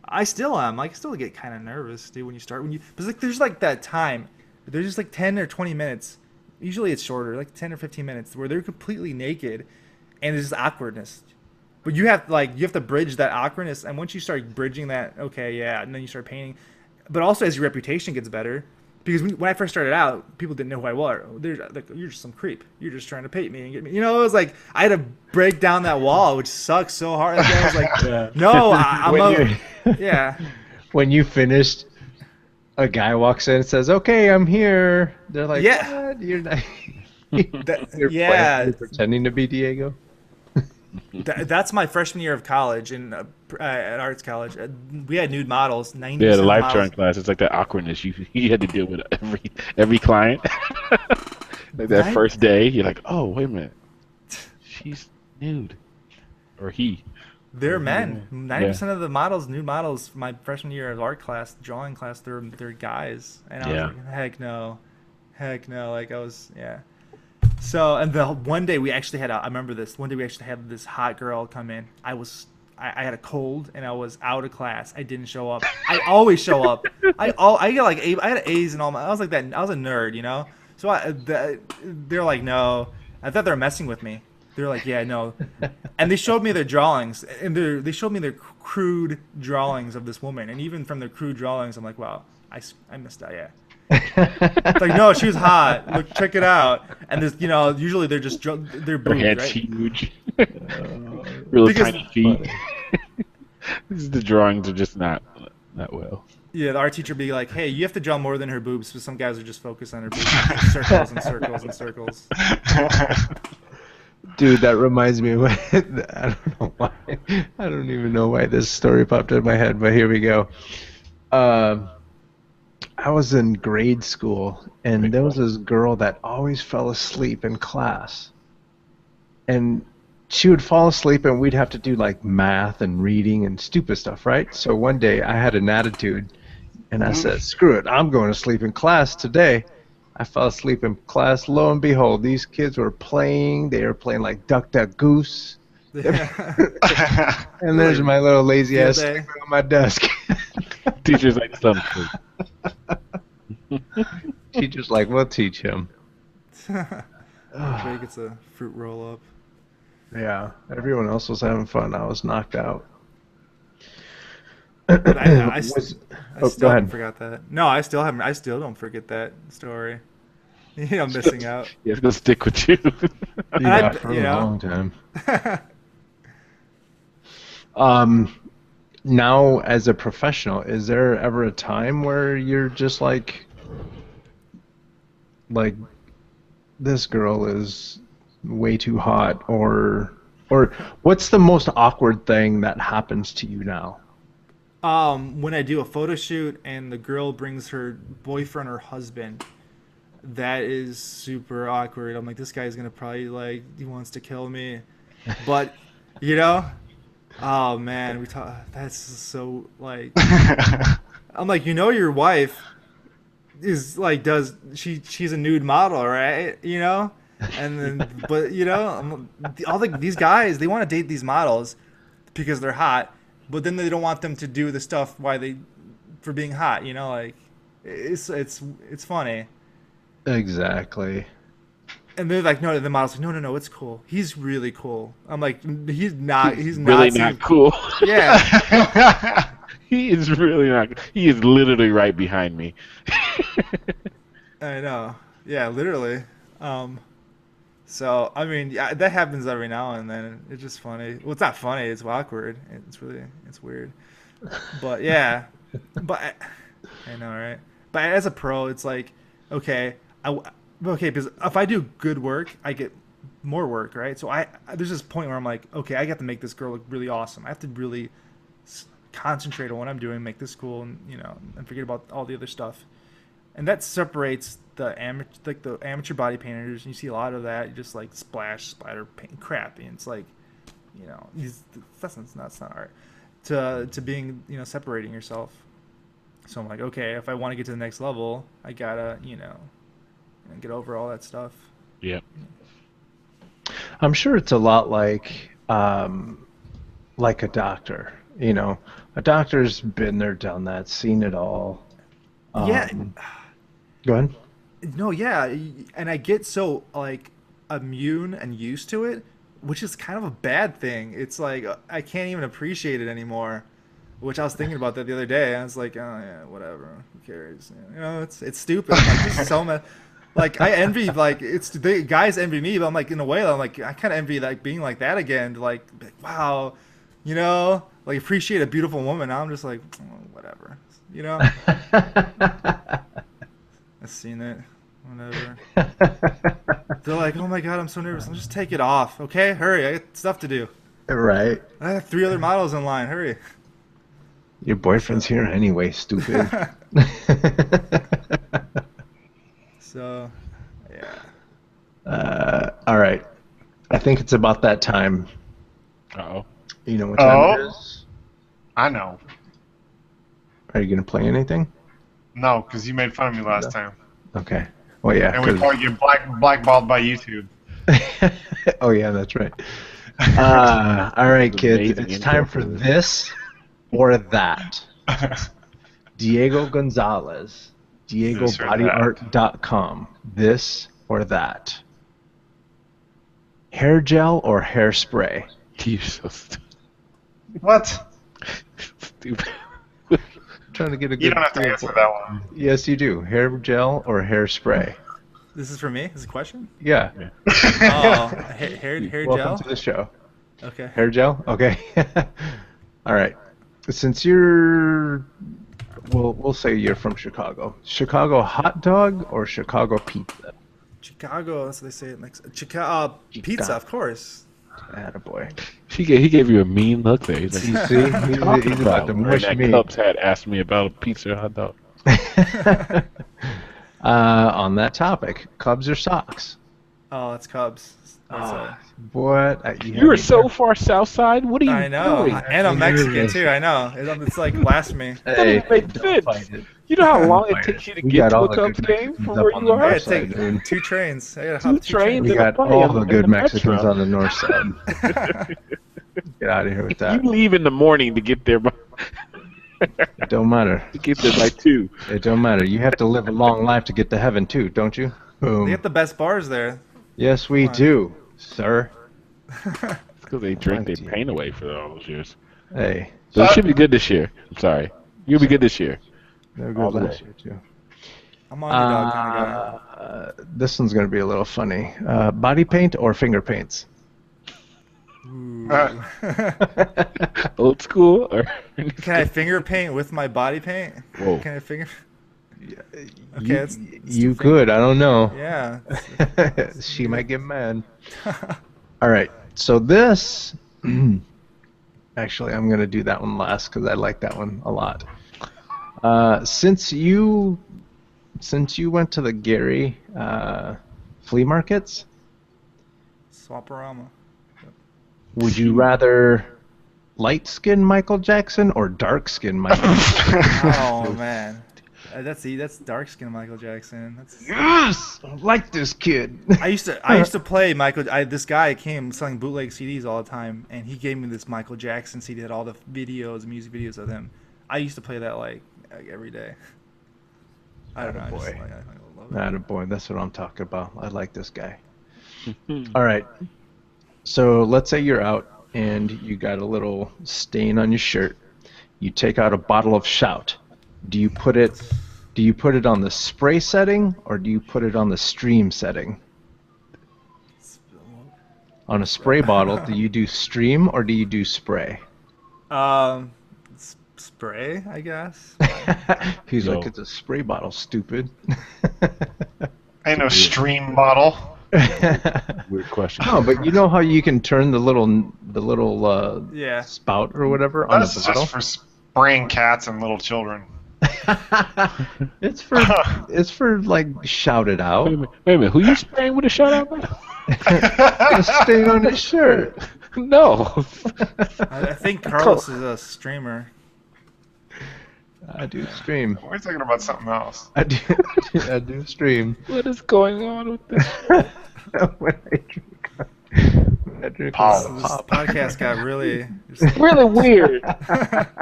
I still am. Like, I still get kind of nervous, dude, when you start. But like, there's like that time. There's just like 10 or 20 minutes. Usually it's shorter, like 10 or 15 minutes, where they're completely naked, and there's this awkwardness. But you have to bridge that awkwardness, and once you start bridging that, okay, yeah, and then you start painting. But also as your reputation gets better, because when I first started out, people didn't know who I was. They're like, "You're just some creep. You're just trying to paint me and get me." You know, it was like I had to break down that wall, which sucks so hard. I was like, yeah. "No, I'm yeah." When you finished, a guy walks in and says, "Okay, I'm here." They're like, "Yeah, what? You're not." You're pretending to be Diego. That's my freshman year of college at arts college. We had nude models. 90% yeah, the life drawing class. It's like that awkwardness you had to deal with every client. Like that first day, you're like, "Oh, wait a minute, she's nude," or he. They're men. 90% of the models, nude models, my freshman year of art class, drawing class, they're guys, and I was like, heck no, like I was, yeah. So, and one day we actually had, I remember this, one day we actually had this hot girl come in. I had a cold, and I was out of class. I didn't show up. I always show up. I had A's and all my, I was like that, I was a nerd, you know? So they're like, no, I thought they were messing with me. They're like, yeah, no. And they showed me their drawings, and they showed me their crude drawings of this woman. And even from their crude drawings, I'm like, wow, I missed out, yeah. It's like, no, she was hot. Look, check it out. And there's, you know, usually they're just their boobs, right? Huge, really tiny feet. The drawings are just not well. Yeah, the art teacher would be like, "Hey, you have to draw more than her boobs." But some guys are just focused on her boobs, circles and circles and circles. Dude, that reminds me of I don't even know why this story popped in my head, but here we go. I was in grade school, and there was this girl that always fell asleep in class. And she would fall asleep, and we'd have to do, like, math and reading and stupid stuff, right? So one day, I had an attitude, and I said, "Screw it, I'm going to sleep in class today." I fell asleep in class. Lo and behold, these kids were playing. They were playing, like, Duck, Duck, Goose. Yeah. And there's my little lazy ass sleeping on my desk. Teacher's like, something. Teacher's like, "We'll teach him." Jake gets a fruit roll up. Yeah, everyone else was having fun. I was knocked out. But I forgot that. No, I still haven't. I still don't forget that story. You know, I'm missing out. Yeah, it's gonna stick with you. Yeah, for a long time. Now, as a professional, is there ever a time where you're just like this girl is way too hot, or what's the most awkward thing that happens to you now? When I do a photo shoot and the girl brings her boyfriend or husband, that is super awkward. I'm like, this guy's gonna probably like, he wants to kill me, but you know. Oh man, that's so like. I'm like, you know, your wife is like, she's a nude model, right? You know, and then but you know, all these guys, they want to date these models because they're hot, but then they don't want them to do the stuff for being hot, you know, like it's funny. Exactly. And they're like, no, the model's like, no, it's cool. He's really cool. I'm like, he's really not cool. Yeah. He is really not. He is literally right behind me. I know. Yeah, literally. So, I mean, yeah, that happens every now and then. It's just funny. Well, it's not funny. It's awkward. It's weird. But, yeah. But, I know, right? But as a pro, it's like, okay, because if I do good work, I get more work, right? So there's this point where I'm like, okay, I got to make this girl look really awesome. I have to really concentrate on what I'm doing, make this cool, and and forget about all the other stuff. And that separates the amateur body painters. And you see a lot of that, you just like splash, splatter, paint, crap, and it's like, that's not art. To being separating yourself. So I'm like, okay, if I want to get to the next level, I gotta get over all that stuff. Yeah. I'm sure it's a lot like a doctor. A doctor's been there, done that, seen it all. Yeah. Go ahead. No, yeah, and I get so like immune and used to it, which is kind of a bad thing. It's like I can't even appreciate it anymore. Which I was thinking about that the other day. I was like, oh yeah, whatever, who cares? It's stupid. Like, this is so much. Like I envy, like guys envy me, but I'm like, in a way, I'm like, I kind of envy like being like that again. Like wow, like appreciate a beautiful woman. Now I'm just like, oh, whatever, I've seen it, whatever. They're like, oh my god, I'm so nervous. I'll just take it off, okay? Hurry, I got stuff to do. Right. I have 3 other models in line. Hurry. Your boyfriend's here anyway, stupid. So, yeah. All right. I think it's about that time. Uh-oh. You know what time it is? I know. Are you going to play anything? No, because you made fun of me last time. Okay. Well, yeah. And we called you blackballed by YouTube. Oh, yeah, that's right. All right, kids. It's time for this or that. Diego Gonzalez, diegobodyart.com. This or that. Hair gel or hairspray? You're so stupid. What? Stupid. Trying to get a good. You don't have to answer that one. Yes, you do. Hair gel or hairspray? This is for me? This is a question? Yeah. Oh, hair gel? Welcome to the show. Okay. Hair gel? Okay. All right. Since you're, we'll say you're from Chicago. Chicago hot dog or Chicago pizza? Chicago, that's what they say. Chicago pizza, of course. Attaboy. He gave you a mean look there. He's like, you see? He's about to mush me. Cubs had asked me about a pizza or hot dog. On that topic, Cubs or Sox? Oh, it's Cubs. What? You were so far south side? What are you doing? I know. Doing? And I'm Mexican, too. I know. It's like blasphemy. Hey, that doesn't make sense. You know how long it takes you to get to a Cubs game from where you are? I take 2 trains. I gotta hop 2 trains. We got all the good Mexicans on the north side. Get out of here with that. You leave in the morning to get there by... It don't matter. To get there by 2. It don't matter. You have to live a long life to get to heaven, too, don't you? Boom. They got the best bars there. Yes, we do, sir. It's because they drink their pain away for all those years. Hey. So it should be good this year. I'm sorry. You'll be good this year. They're good last year, too. I'm on the dog kind of guy. This one's going to be a little funny. Body paint or finger paints? Ooh. Old school? Or can I finger paint with my body paint? Whoa. Can I finger... Yeah, okay, you could. I don't know. Yeah. She might get mad. All right. So this... Actually, I'm going to do that one last because I like that one a lot. Since you went to the Gary flea markets, Swaparama, would you rather light-skinned Michael Jackson or dark-skinned Michael Jackson? Oh man, That's dark skinned Michael Jackson. That's... Yes, I like this kid. I used to play Michael. This guy came selling bootleg CDs all the time, and he gave me this Michael Jackson CD that had all the videos, music videos of him. I used to play that like every day. I don't know. Attaboy. That's what I'm talking about. I like this guy. All right. So let's say you're out and you got a little stain on your shirt. You take out a bottle of Shout. Do you put it on the spray setting or do you put it on the stream setting? On a spray bottle, do you do stream or do you do spray? Spray, I guess. He's like, it's a spray bottle, stupid. Ain't no stream bottle. Weird question. Oh, but you know how you can turn the little spout or whatever on the bottle? That's just for spraying cats and little children. it's for like Shout It Out. Wait a minute, who you spraying with a Shout Out bottle? A stain on his shirt. No. I think Carlos is a streamer. I do stream. We're talking about something else. I do stream. What is going on with this? when I drink pop. This podcast got really weird. This is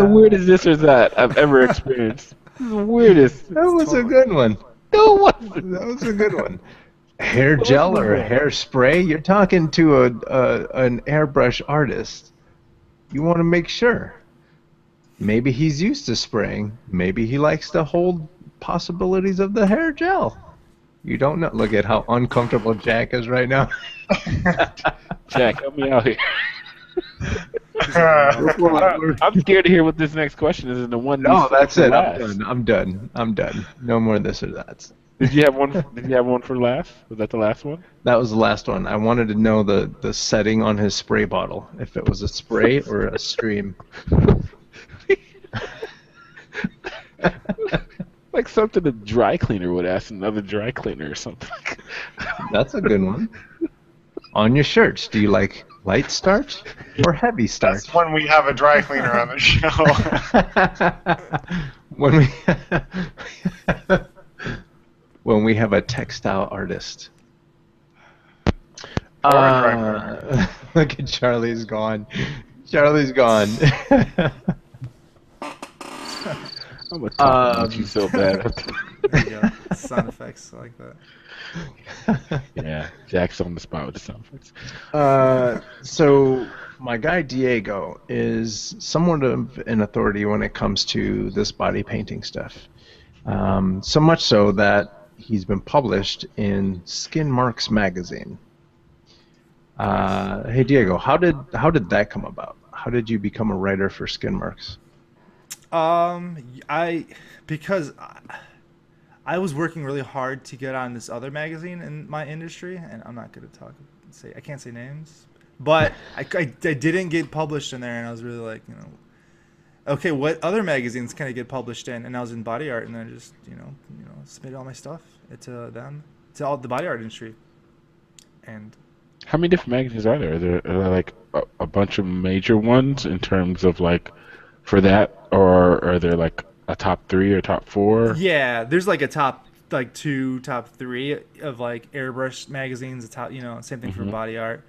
the weirdest this or that I've ever experienced. This is the weirdest. That was totally a good one. No, that was a good one. Hair gel or hair spray? You're talking to an airbrush artist. You want to make sure. Maybe he's used to spraying. Maybe he likes to hold possibilities of the hair gel. You don't know. Look at how uncomfortable Jack is right now. Jack, help me out here. I'm scared to hear what this next question is. No, that's it. I'm done. No more this or that. Did you have one for laugh? Was that the last one? That was the last one. I wanted to know the setting on his spray bottle. If it was a spray or a stream. Like something a dry cleaner would ask another dry cleaner or something. That's a good one. On your shirts, do you like light starch or heavy starch? That's when we have a dry cleaner on the show. when we have a textile artist. Look at Charlie's gone. Charlie's gone. I'm going to talk about you so bad. There you go. Sound effects like that. Yeah, Jack's on the spot with the sound effects. So my guy Diego is somewhat of an authority when it comes to this body painting stuff. So much so that he's been published in Skin Marks magazine. Hey Diego, how did that come about? How did you become a writer for Skin Marks? Because I was working really hard to get on this other magazine in my industry, and I'm not going to I can't say names, but I didn't get published in there, and I was really like, you know, okay, what other magazines can I get published in? And I was in body art, and I just, you know, submitted all my stuff to them, to all the body art industry. And how many different magazines are there? Are there like a bunch of major ones in terms of like for that, or are there like a top 3 or top 4? Yeah, there's like a top like 2, top 3 of like airbrush magazines. Top, you know, same thing for body art.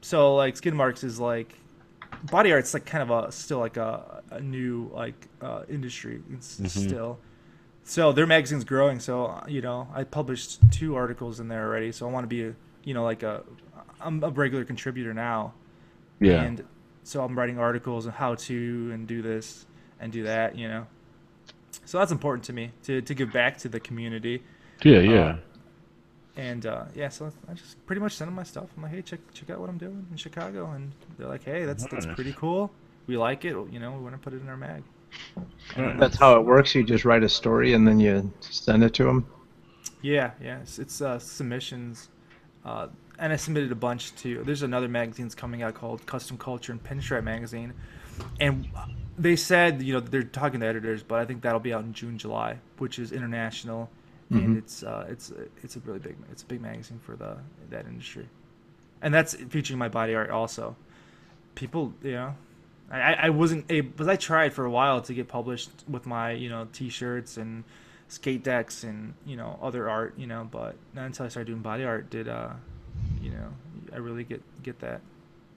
So like Skin Marks is like body art's like kind of still like a new like industry. It's still. So their magazine's growing. So you know, I published 2 articles in there already. So I want to be I'm a regular contributor now. Yeah. And so I'm writing articles on how to and do this and do that, you know. So that's important to me to give back to the community. Yeah, yeah. So I just pretty much send them my stuff. I'm like, hey, check out what I'm doing in Chicago, and they're like, hey, that's pretty cool. We like it, you know. We want to put it in our mag. And that's how it works. You just write a story and then you send it to them. Yeah, yeah. It's submissions. And I submitted a bunch to. There's another magazine that's coming out called Custom Culture and Pinstripe Magazine, and they said they're talking to editors, but I think that'll be out in June, July, which is international, and it's a really big magazine for that industry, and that's featuring my body art also. People, I wasn't able, because I tried for a while to get published with my, you know, t-shirts and skate decks and, you know, other art, you know, but not until I started doing body art did, you know, I really get that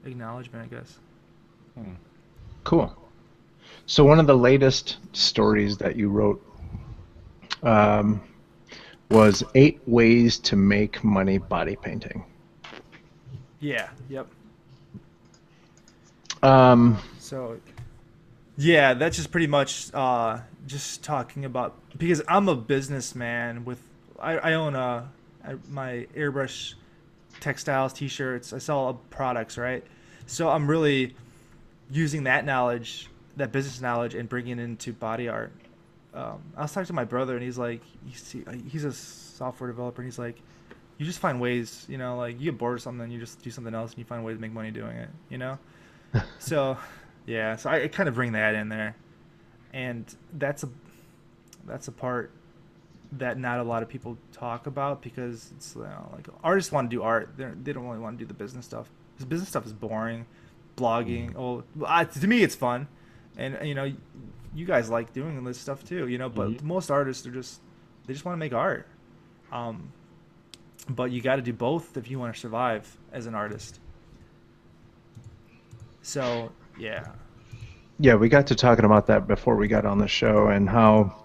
acknowledgement, I guess. Cool. So one of the latest stories that you wrote was 8 Ways to Make Money Body Painting. Yeah, yep. So, yeah, that's just pretty much just talking about, because I'm a businessman with, I own my airbrush textiles, t-shirts, I sell products, right? So I'm really using that knowledge, that business knowledge, and bringing it into body art. I was talking to my brother, and he's like, he's a software developer, and he's like, you just find ways, you know, like you get bored of something, you just do something else, and you find ways to make money doing it, you know? So, yeah, so I kind of bring that in there, and that's a part that not a lot of people talk about, because it's, you know, like artists want to do art, they don't really want to do the business stuff. Because business stuff is boring. Blogging, to me it's fun, and you know, you guys like doing this stuff too, you know, but most artists are just, they just want to make art, but you got to do both if you want to survive as an artist. So yeah, we got to talking about that before we got on the show, and how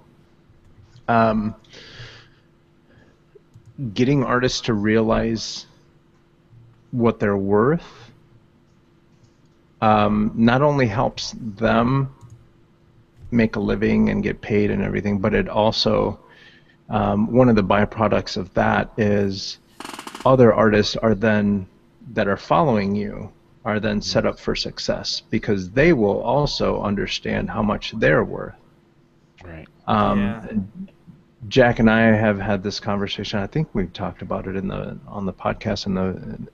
getting artists to realize what they're worth not only helps them make a living and get paid and everything, but it also, one of the byproducts of that is other artists are then, that are following you, are then set up for success, because they will also understand how much they're worth. Right. Jack and I have had this conversation. I think we've talked about it on the podcast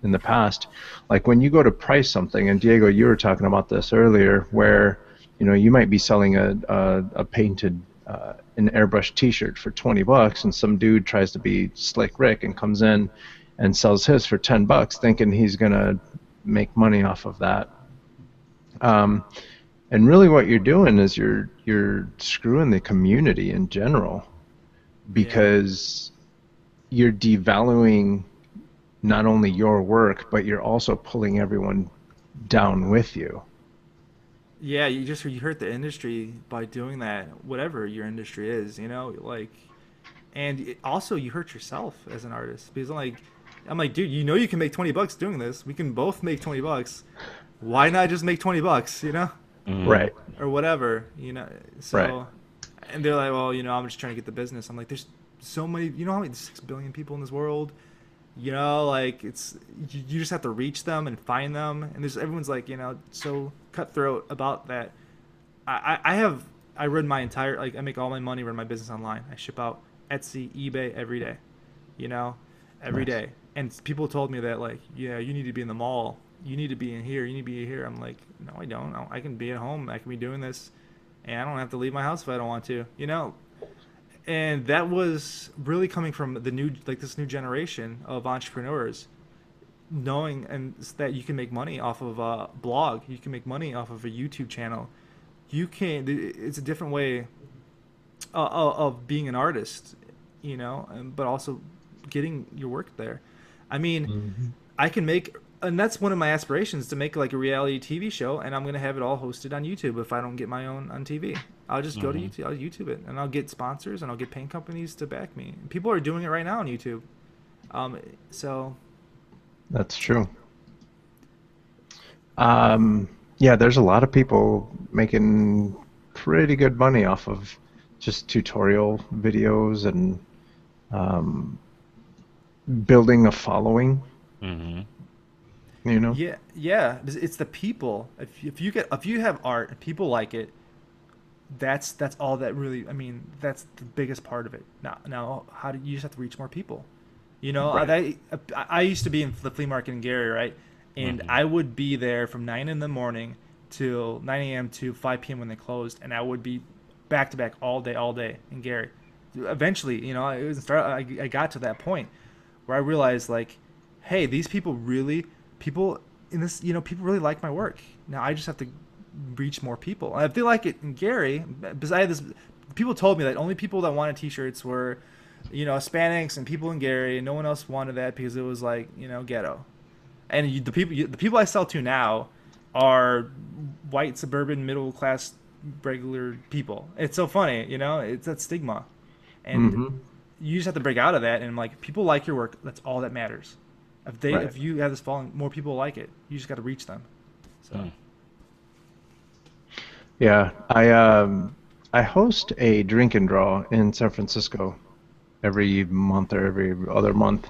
in the past. Like when you go to price something, and Diego, you were talking about this earlier, where you know you might be selling a painted an airbrush T-shirt for $20, and some dude tries to be Slick Rick and comes in and sells his for $10, thinking he's gonna make money off of that. And really, what you're doing is you're screwing the community in general. Because you're devaluing not only your work, but you're also pulling everyone down with you. Yeah, you hurt the industry by doing that, whatever your industry is, you know, like, and also you hurt yourself as an artist, because I'm like, dude, you know, you can make $20 doing this. We can both make $20. Why not just make $20, you know? Right. Or whatever, you know, so. Right. And they're like, well, you know, I'm just trying to get the business. I'm like, there's so many, you know how many 6 billion people in this world, you know, like it's, you just have to reach them and find them. And there's, everyone's like, you know, so cutthroat about that. I run my entire, like I make all my money, run my business online. I ship out Etsy, eBay every day, you know, every day. And people told me that like, yeah, you need to be in the mall. You need to be in here. You need to be here. I'm like, no, I don't. I can be at home. I can be doing this. And I don't have to leave my house if I don't want to, you know? And that was really coming from the new, like this new generation of entrepreneurs, knowing and that you can make money off of a blog, you can make money off of a YouTube channel. You can, it's a different way of being an artist, you know, but also getting your work there. I mean, I can make, and that's one of my aspirations, to make like a reality TV show, and I'm going to have it all hosted on YouTube. If I don't get my own on TV, I'll just go to YouTube, I'll YouTube it, and I'll get sponsors, and I'll get paint companies to back me. And people are doing it right now on YouTube. So. That's true. Yeah, there's a lot of people making pretty good money off of just tutorial videos and building a following. You know? Yeah, it's the people. If you have art and people like it, that's all that really, I mean, that's the biggest part of it. Now how do you, just have to reach more people, you know? Right. I used to be in the flea market in Gary, right? And I would be there from 9 in the morning till 9 a.m. to 5 p.m. when they closed, and I would be back to back all day in Gary. Eventually, you know, I got to that point where I realized like, hey, these people really, people in this, you know, people really like my work. Now I just have to reach more people. And I feel like it in Gary, because I had this, people told me that only people that wanted t-shirts were, you know, Hispanics and people in Gary, and no one else wanted that because it was like, you know, ghetto. And you, the people I sell to now are white, suburban, middle class, regular people. It's so funny, you know, it's that stigma. And you just have to break out of that. And like, people like your work. That's all that matters. If they, if you have this following, more people like it. You just got to reach them. So. Yeah, I host a drink and draw in San Francisco every month or every other month.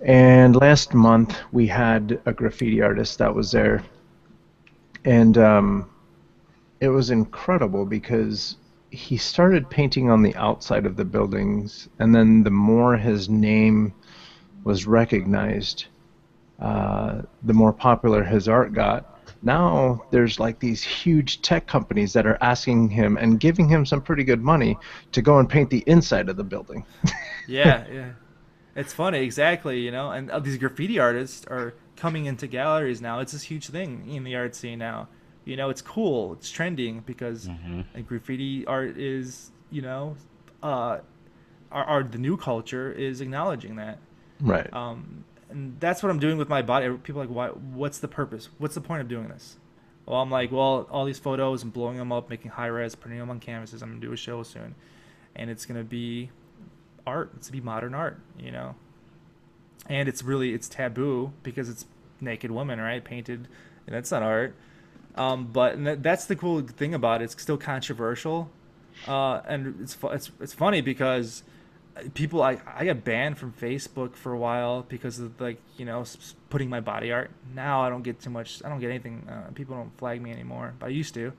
And last month we had a graffiti artist that was there, and it was incredible because he started painting on the outside of the buildings, and then the more his name was recognized, the more popular his art got. Now there's like these huge tech companies that are asking him and giving him some pretty good money to go and paint the inside of the building. Yeah, yeah. It's funny, exactly, you know, and these graffiti artists are coming into galleries now. It's this huge thing in the art scene now. You know, it's cool, it's trending, because graffiti art is, you know, the new culture is acknowledging that. Right. And that's what I'm doing with my body. People are like, why? What's the purpose? What's the point of doing this? Well, I'm like, well, all these photos and blowing them up, making high res, printing them on canvases. I'm going to do a show soon, and it's going to be art. It's going to be modern art, you know. And it's really, it's taboo because it's naked women, right? Painted, and that's not art. But that's the cool thing about it. It's still controversial, and it's funny because people, I got banned from Facebook for a while because of, like, you know, putting my body art. Now I don't get too much. I don't get anything. People don't flag me anymore, but I used to.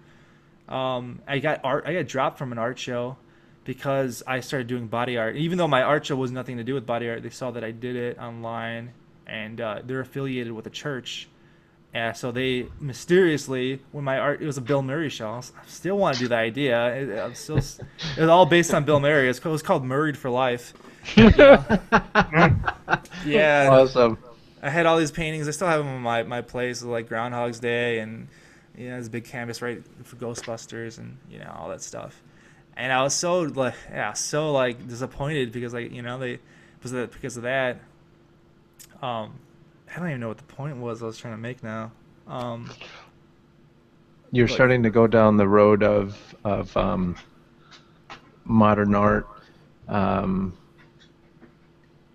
I got dropped from an art show because I started doing body art. Even though my art show was nothing to do with body art, they saw that I did it online, and they're affiliated with a church. Yeah, so they mysteriously, when my art, it was a Bill Murray show. I still want to do the idea. It was all based on Bill Murray. It was called Murrayed for Life. Yeah. Awesome. I had all these paintings. I still have them in my place, like Groundhog's Day, and, you know, there's a big canvas right for Ghostbusters, and, you know, all that stuff. And I was so like, yeah, so like disappointed because, like, you know, because of that. I don't even know what the point was I was trying to make now. You're starting to go down the road of modern art. The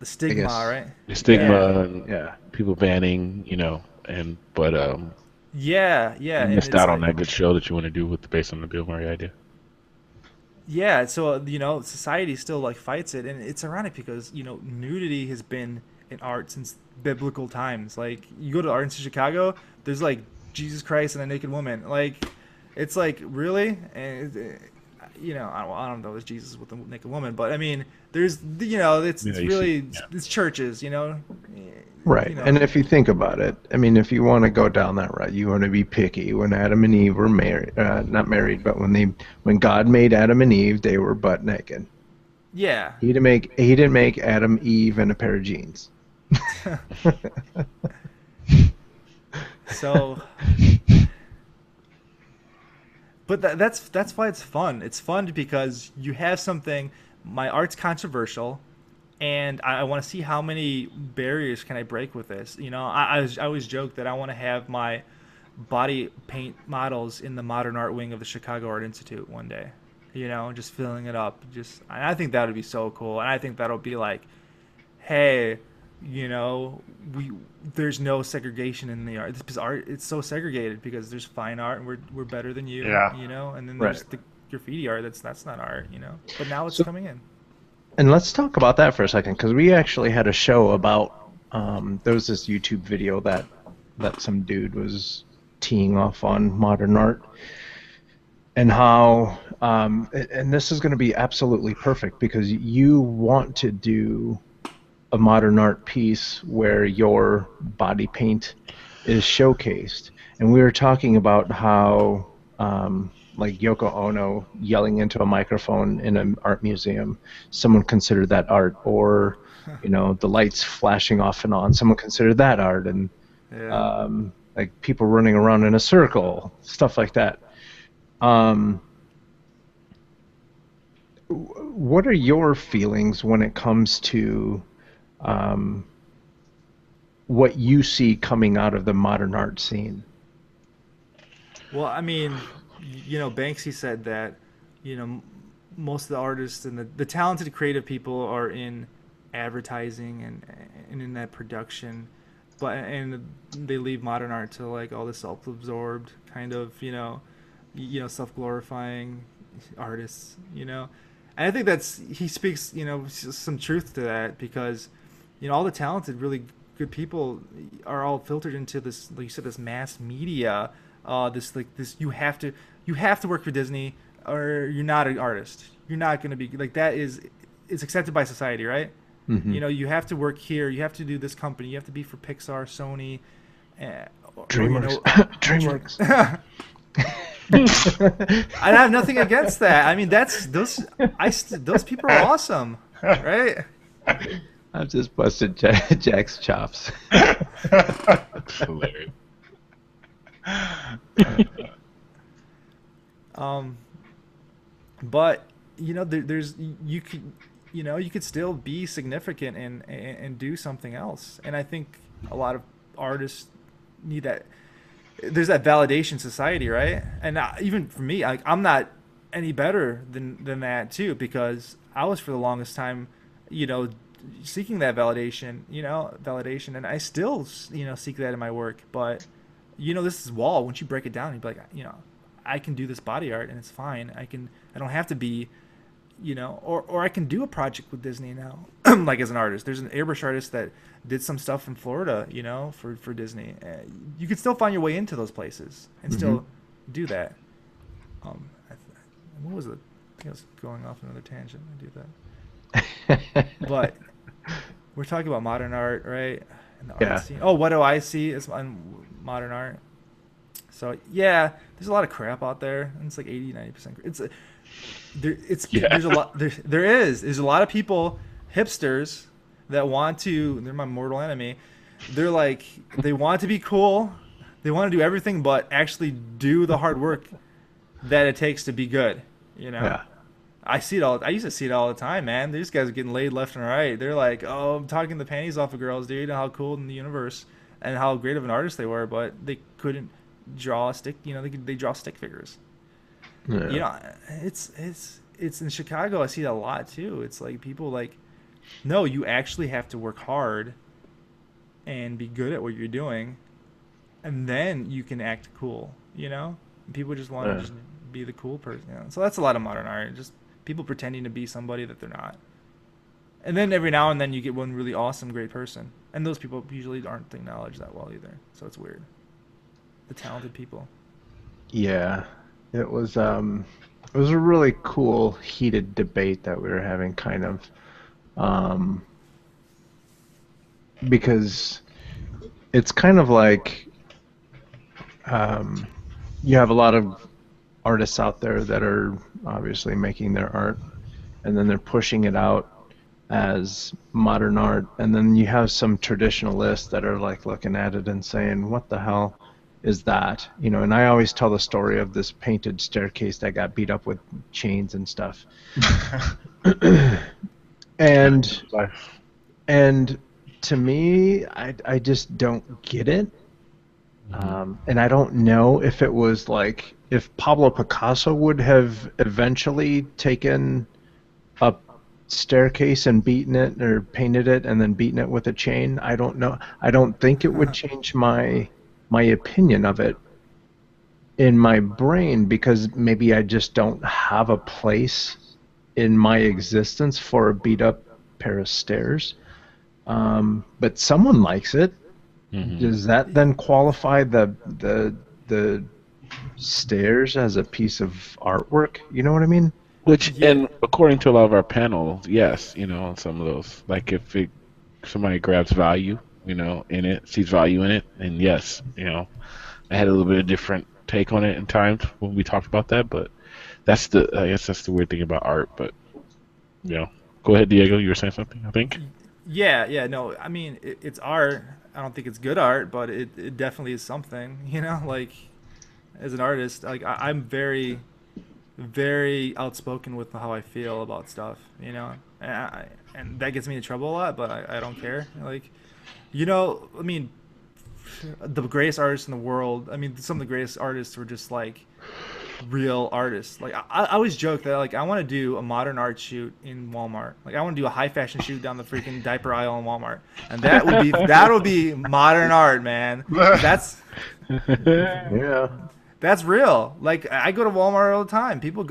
stigma, right? The stigma, yeah. People banning, you know, and but yeah. You missed out on that good show that you want to do with based on the Bill Murray idea. Yeah, so, you know, society still like fights it, and it's ironic because, you know, nudity has been in art since biblical times. Like, you go to Art Institute Chicago, there's like Jesus Christ and a naked woman. Like, it's like, really? And you know, I don't know if there's Jesus with a naked woman, but I mean, there's, you know, it's really, yeah, it's churches, you know. Right. You know. And if you think about it, I mean, if you want to go down that route, you want to be picky. When Adam and Eve were married, not married, but when God made Adam and Eve, they were butt naked. Yeah. He didn't make Adam, Eve, and a pair of jeans. So, but that's why it's fun. It's fun because you have something. My art's controversial, and I want to see how many barriers can I break with this. You know, I always joke that I want to have my body paint models in the modern art wing of the Chicago Art Institute one day. You know, just filling it up. Just, I think that would be so cool, and I think that'll be like, hey, you know, there's no segregation in the art. This art, it's so segregated because there's fine art and we're better than you. Yeah. You know, and then there's the graffiti art that's not art, you know. But now it's coming in. And let's talk about that for a second, because we actually had a show about there was this YouTube video that some dude was teeing off on modern art, and how and this is going to be absolutely perfect because you want to do a modern art piece where your body paint is showcased. And we were talking about how like Yoko Ono yelling into a microphone in an art museum, someone considered that art, or, you know, the lights flashing off and on, someone considered that art, and yeah. Like people running around in a circle, stuff like that. What are your feelings when it comes to what you see coming out of the modern art scene? Well, I mean, you know, Banksy said that, you know, most of the artists and the talented creative people are in advertising and in that production, but and they leave modern art to like all the self-absorbed kind of, you know, self-glorifying artists, you know. And I think that's, he speaks, you know, some truth to that, because, you know, all the talented, really good people are all filtered into this, like you said, this mass media, this you have to work for Disney or you're not an artist. You're not going to be like, that is, it's accepted by society, right? Mm-hmm. You know, you have to work here, you have to do this company, you have to be for Pixar, Sony, DreamWorks. DreamWorks. I have nothing against that. I mean, that's those people are awesome, right? I've just busted Jack's chops. That's hilarious. But you know, there's you could still be significant and do something else. And I think a lot of artists need that. There's that validation society, right? And even for me, like, I'm not any better than that too, because I was for the longest time, you know, seeking that validation, and I still, seek that in my work. But, you know, this is wall. Once you break it down, you'd be like, you know, I can do this body art and it's fine. I don't have to be, or I can do a project with Disney now, like as an artist. There's an airbrush artist that did some stuff in Florida, for Disney. You could still find your way into those places and still do that. What was it? I think I was going off another tangent. I do that. But we're talking about modern art, right? And the art scene. Oh, what do I see as modern art? So, yeah, there's a lot of crap out there. And it's like 80, 90%. There's a lot of people, hipsters, that want to, they're my mortal enemy. They're like, they want to be cool. They want to do everything, but actually do the hard work that it takes to be good. Yeah. I used to see it all the time, man. These guys are getting laid left and right. They're like, oh, I'm talking the panties off of girls, dude, and how cool in the universe and how great of an artist they were, but they couldn't draw a stick, they draw stick figures. Yeah. It's in Chicago. I see it a lot too. It's like people like, no, you actually have to work hard and be good at what you're doing, and then you can act cool. People just want to just be the cool person. So that's a lot of modern art. Just people pretending to be somebody that they're not. And then every now and then you get one really awesome, great person, and those people usually aren't acknowledged that well either. So it's weird. The talented people. Yeah. It was a really cool, heated debate that we were having, kind of, because it's kind of like you have a lot of artists out there that are obviously making their art, and then they're pushing it out as modern art, and then you have some traditionalists that are like looking at it and saying, "What the hell is that?" And I always tell the story of this painted staircase that got beat up with chains and stuff. and to me, I just don't get it. And I don't know if it was like, if Pablo Picasso would have eventually taken a staircase and beaten it, or painted it and then beaten it with a chain. I don't know. I don't think it would change my opinion of it in my brain, because maybe I just don't have a place in my existence for a beat-up pair of stairs. But someone likes it. Mm-hmm. Does that then qualify the stairs as a piece of artwork? You know what I mean? And according to a lot of our panels, yes, on some of those. Like if somebody grabs value, in it, sees value in it, and yes, I had a little bit of different take on it in times when we talked about that, but that's I guess that's the weird thing about art, but, go ahead, Diego, you were saying something, I think? Yeah, no, I mean, it's art, I don't think it's good art, but it definitely is something, you know, like as an artist, like I'm very, very outspoken with how I feel about stuff, you know, and that gets me in trouble a lot, but I don't care. Like, you know, I mean, the greatest artists in the world, I mean, some of the greatest artists were just like real artists. Like I always joke that like I want to do a modern art shoot in Walmart. Like I want to do a high fashion shoot down the freaking diaper aisle in Walmart, and that'll be modern art, man. That's real. Like I go to Walmart all the time. People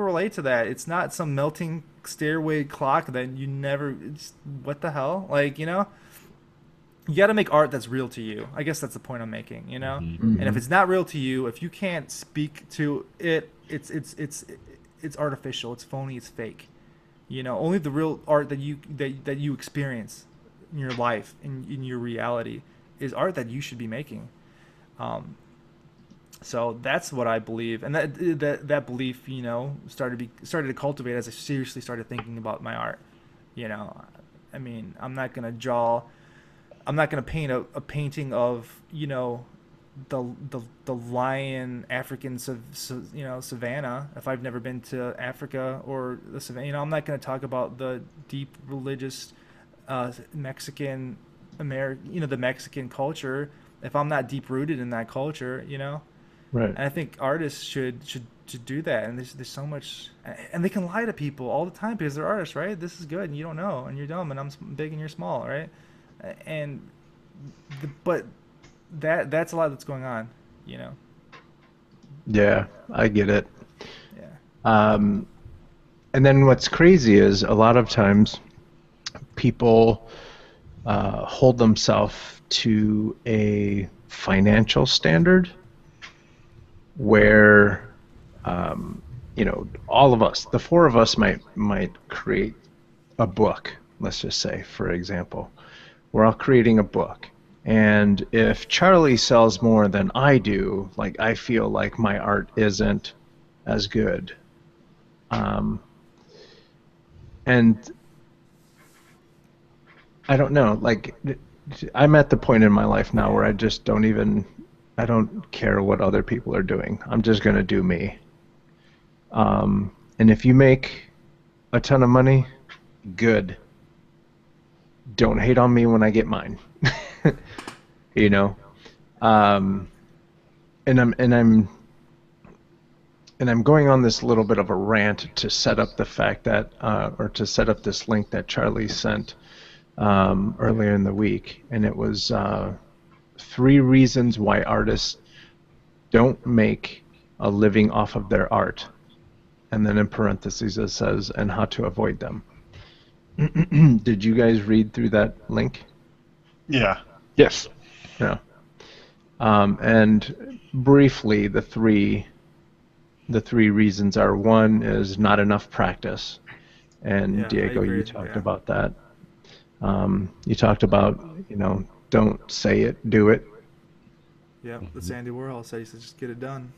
relate to that. It's not some melting stairway clock that you never. It's, what the hell? Like, you know. You got to make art that's real to you. I guess that's the point I'm making, you know. Mm-hmm. And if it's not real to you, if you can't speak to it, it's artificial. It's phony. It's fake. You know, only the real art that you experience in your life, in your reality, is art that you should be making. So that's what I believe, and that belief, you know, started to cultivate as I seriously started thinking about my art. You know, I mean, I'm not gonna paint a painting of, you know, the lion African savannah if I've never been to Africa or the savannah. You know, I'm not gonna talk about the deep religious Mexican American, you know, the Mexican culture if I'm not deep rooted in that culture. You know, right? And I think artists should do that. And there's so much, and they can lie to people all the time because they're artists, right? This is good, and you don't know, and you're dumb, and I'm big, and you're small, right? And but that's a lot that's going on, you know. Yeah, I get it. Yeah. And then what's crazy is a lot of times people hold themselves to a financial standard where you know, all of us, the four of us might create a book, let's just say, for example. We're all creating a book, and if Charlie sells more than I do, like I feel like my art isn't as good. And I don't know, like I'm at the point in my life now where I just I don't care what other people are doing. I'm just gonna do me. And if you make a ton of money, good. Don't hate on me when I get mine, you know. And I'm going on this little bit of a rant to set up the fact that, or to set up this link that Charlie sent earlier in the week, and it was 3 reasons why artists don't make a living off of their art, and then in parentheses it says, and how to avoid them. Did you guys read through that link? Yeah. Yes. Yeah. And briefly, the three reasons are: 1 is not enough practice, and yeah, Diego, you talked about that. You talked about, you know, don't say it, do it. Yeah, that's Andy Warhol said. He said, just get it done.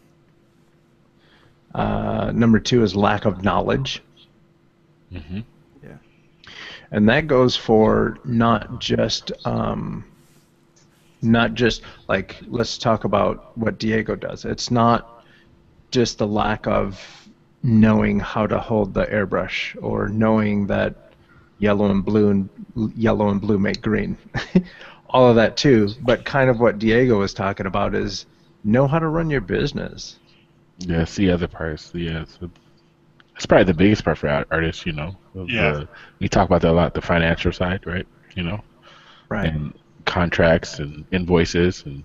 Number 2 is lack of knowledge. Mm-hmm. And that goes for not just like, let's talk about what Diego does. It's not just the lack of knowing how to hold the airbrush or knowing that yellow and blue make green. All of that too, but kind of what Diego was talking about is know how to run your business. Yeah, it's the other parts. Yeah, it's probably the biggest part for artists, you know. Yeah. We talk about that a lot, the financial side, right? You know? Right. And contracts and invoices and,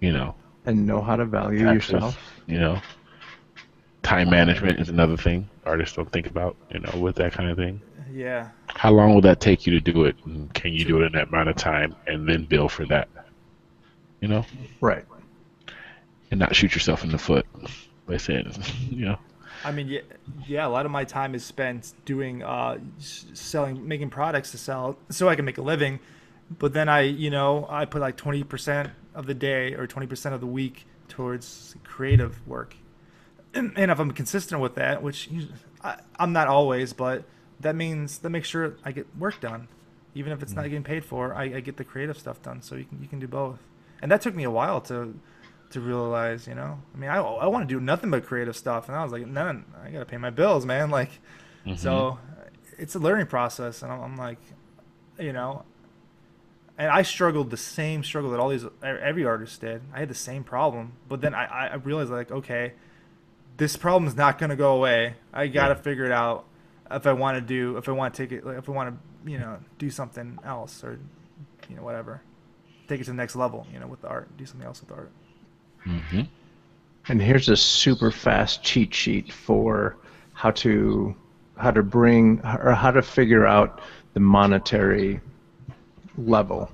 you know. And know how to value taxes, yourself. You know. Time management is another thing artists don't think about, you know, with that kind of thing. Yeah. How long will that take you to do it? And can you do it in that amount of time and then bill for that? You know? Right. And not shoot yourself in the foot by saying, you know. I mean, yeah, a lot of my time is spent doing, selling, making products to sell so I can make a living. But then I put like 20% of the day or 20% of the week towards creative work. And if I'm consistent with that, which I'm not always, but that makes sure I get work done. Even if it's not getting paid for, I get the creative stuff done. So you can do both. And that took me a while to realize, you know. I mean, I want to do nothing but creative stuff, and I was like, no, I gotta pay my bills, man. Like, so it's a learning process, and I'm like, you know. And I struggled the same struggle that every artist did. I had the same problem, but then I realized, like, okay, this problem is not gonna go away. I gotta figure it out if I want to take it, like, if I want to, you know, do something else, or, you know, whatever, take it to the next level, you know, with the art, do something else with the art. Mm-hmm. And here's a super fast cheat sheet for how to figure out the monetary level,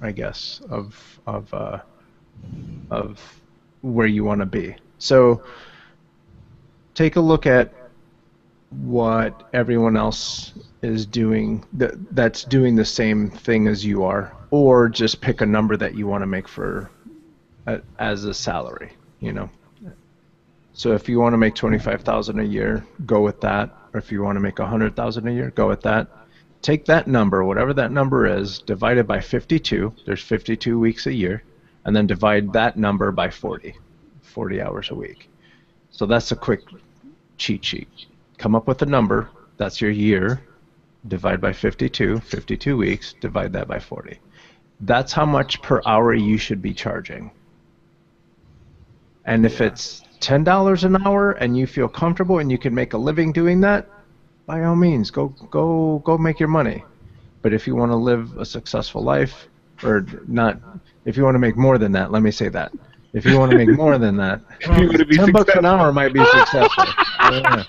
I guess, of where you want to be. So take a look at what everyone else is doing that's doing the same thing as you are, or just pick a number that you want to make for as a salary, you know. So if you want to make $25,000 a year, go with that. Or if you want to make $100,000 a year, go with that. Take that number, whatever that number is, divided by 52. There's 52 weeks a year, and then divide that number by 40 hours a week. So that's a quick cheat sheet. Come up with a number. That's your year. Divide by 52 weeks. Divide that by 40. That's how much per hour you should be charging. And if it's $10 an hour and you feel comfortable and you can make a living doing that, by all means, go make your money. But if you want to live a successful life, or not, if you want to make more than that, let me say that. If you want to make more than that, well, $10 an hour might be successful. I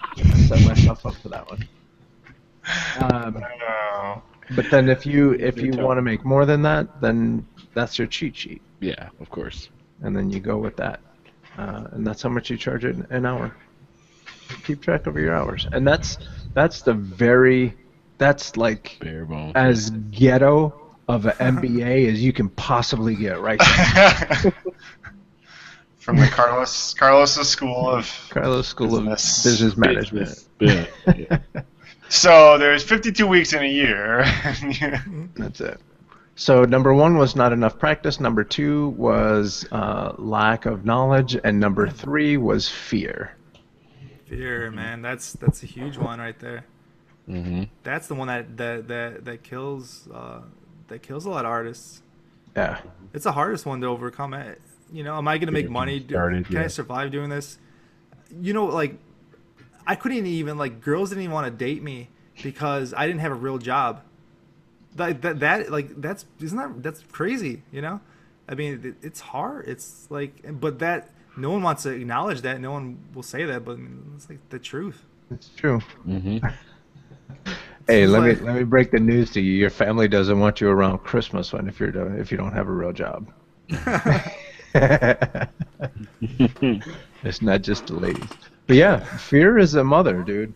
set myself up for that one. But then if you want to make more than that, then that's your cheat sheet. Yeah, of course. And then you go with that. And that's how much you charge an hour. Keep track of your hours. And that's like as ghetto of an MBA as you can possibly get right now. From the Carlos School of Business Management. Yeah. So there's 52 weeks in a year. That's it. So number one was not enough practice. Number two was lack of knowledge, and number three was fear. Fear, man, that's a huge one right there. Mm-hmm. That's the one that kills a lot of artists. Yeah, it's the hardest one to overcome. You know, am I gonna make money? Can I survive doing this? You know, like I couldn't even, like, girls didn't even want to date me because I didn't have a real job. That's crazy, you know? I mean, it's hard. It's like, but that no one wants to acknowledge that. No one will say that, but I mean, it's like the truth. It's true. Mm-hmm. Hey, let me break the news to you. Your family doesn't want you around Christmas if you don't have a real job. It's not just the ladies. But yeah, fear is a mother, dude.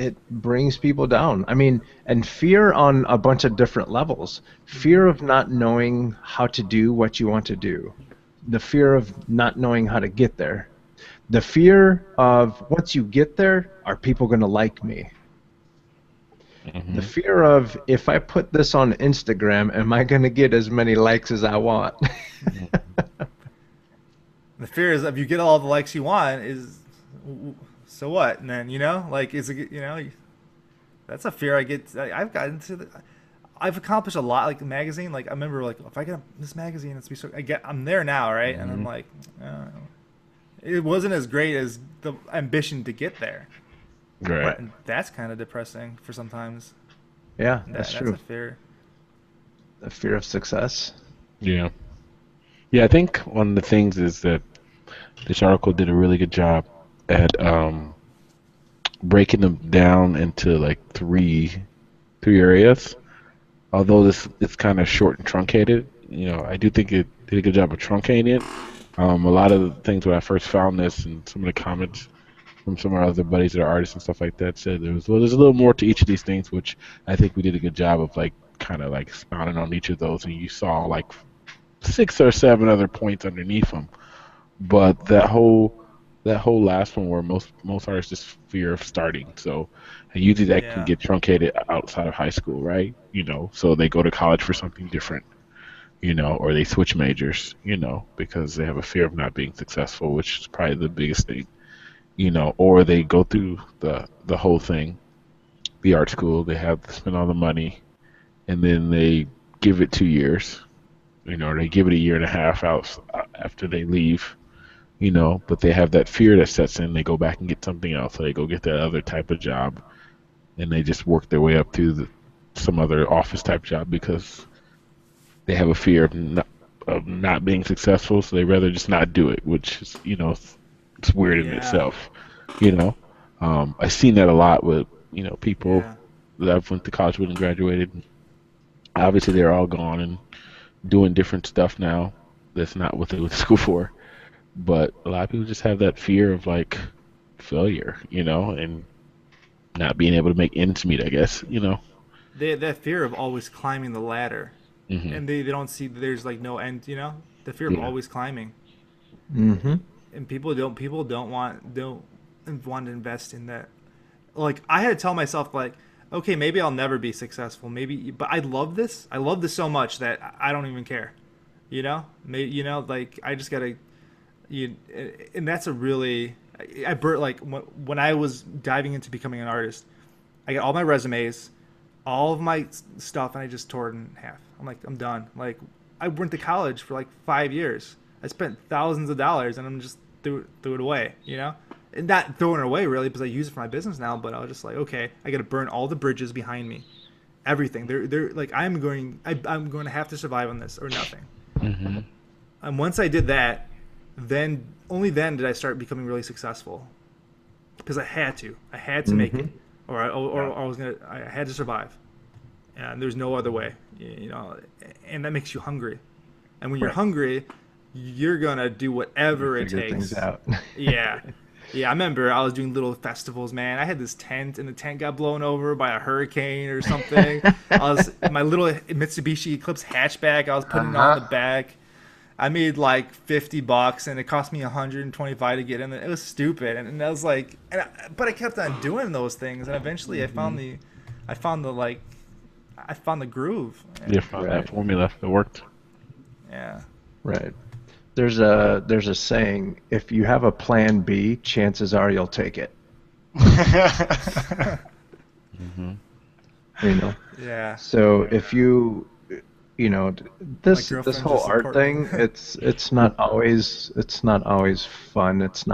It brings people down. I mean, and fear on a bunch of different levels. Fear of not knowing how to do what you want to do. The fear of not knowing how to get there. The fear of, once you get there, are people going to like me? Mm-hmm. The fear of, if I put this on Instagram, am I going to get as many likes as I want? The fear is, if you get all the likes you want, is... so what? And then, you know, like, is it, you know, that's a fear I get. I've accomplished a lot, like the magazine. Like I remember, like, if I get this magazine, it's be so. I'm there now, right? Mm-hmm. And I'm like, it wasn't as great as the ambition to get there. Right. And that's kind of depressing for sometimes. Yeah, that's true. That's a fear. The fear of success. Yeah. Yeah, I think one of the things is that this article did a really good job at breaking them down into like three areas. Although it's kind of short and truncated, you know, I do think it did a good job of truncating it. A lot of the things when I first found this, and some of the comments from some of our other buddies that are artists and stuff like that, said there's a little more to each of these things, which I think we did a good job of, like, kind of like expounding on each of those, and you saw like 6 or 7 other points underneath them. But that whole that whole last one where most artists just fear of starting. So usually that can get truncated outside of high school, right? You know, so they go to college for something different, you know, or they switch majors, you know, because they have a fear of not being successful, which is probably the biggest thing, you know, or they go through the whole thing, the art school, they have to spend all the money, and then they give it 2 years, you know, or they give it a year and a half out after they leave, you know, but they have that fear that sets in, they go back and get something else, so they go get that other type of job, and they just work their way up to some other office type job because they have a fear of not being successful, so they rather just not do it, which is, you know, it's weird in itself, you know. I've seen that a lot with, you know, people that I've went to college with and graduated. Obviously, they're all gone and doing different stuff now. That's not what they went to school for. But a lot of people just have that fear of, like, failure, you know, and not being able to make ends meet, I guess, you know. They have that fear of always climbing the ladder. Mm-hmm. And they don't see that there's like no end, you know, the fear of always climbing. Mm-hmm. And people don't want to invest in that. Like, I had to tell myself, like, okay, maybe I'll never be successful, maybe, but I love this. I love this so much that I don't even care, you know. Maybe, you know, like, I just gotta. And that's a really, like, when I was diving into becoming an artist, I got all my resumes, all of my stuff, and I just tore it in half. I'm like, I'm done. Like, I went to college for like 5 years. I spent thousands of dollars, and I'm just threw it away, you know? And not throwing it away, really, because I use it for my business now, but I was just like, okay, I got to burn all the bridges behind me. Everything. They're like, I'm going to have to survive on this or nothing. Mm-hmm. And once I did that, only then did I start becoming really successful. Because I had to mm-hmm. make it. I had to survive, and there's no other way, you know. And that makes you hungry, and when you're hungry, you're gonna do whatever it takes. Things out. Yeah. I remember I was doing little festivals, man. I had this tent, and the tent got blown over by a hurricane or something. My little Mitsubishi Eclipse hatchback, I was putting it on the back. I made like $50, and it cost me $125 to get in. It was stupid, and I was like, but I kept on doing those things, and eventually mm-hmm. I found the groove. You found that formula that worked. Yeah. Right. There's a saying: if you have a plan B, chances are you'll take it. mm-hmm. You know. Yeah. So if you. You know, this whole art thing, it's not always fun. It's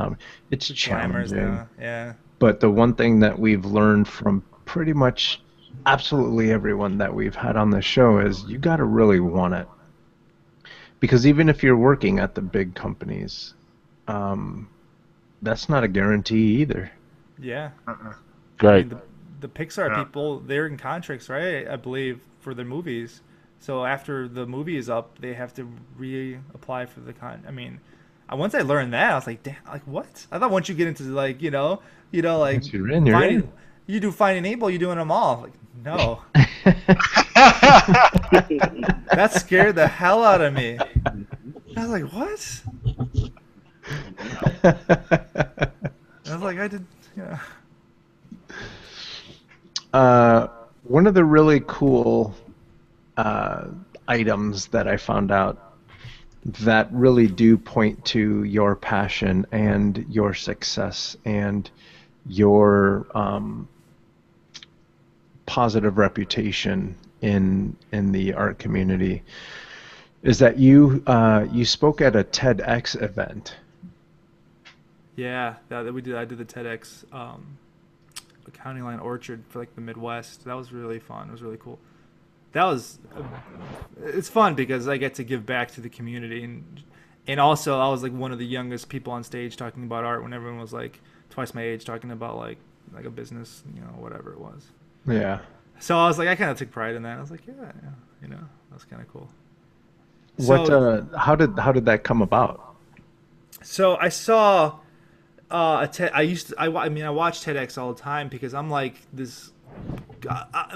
challenging. Yeah. But the one thing that we've learned from pretty much absolutely everyone that we've had on the show is you got to really want it. Because even if you're working at the big companies, that's not a guarantee either. Yeah. Right. I mean, the Pixar people, they're in contracts, right? I believe for their movies. So after the movie is up, they have to reapply for the I mean, once I learned that, I was like, damn, like what? I thought once you get into like, you know, like once you're in, you do Fine and Able, you're doing them all. Like, no. That scared the hell out of me. I was like, what? I was like, I did. Yeah. One of the really cool. Items that I found out that really do point to your passion and your success and your positive reputation in the art community is that you spoke at a TEDx event. Yeah, that we did. I did the TEDx County Line Orchard for like the Midwest. That was really fun. It was really cool. It's fun because I get to give back to the community, and also I was like one of the youngest people on stage talking about art when everyone was like twice my age talking about like a business, you know, whatever it was. Yeah. So I was like, I kind of took pride in that. I was like, yeah, you know, that's kind of cool. What? So, how did that come about? So I saw I watch TEDx all the time because I'm like this.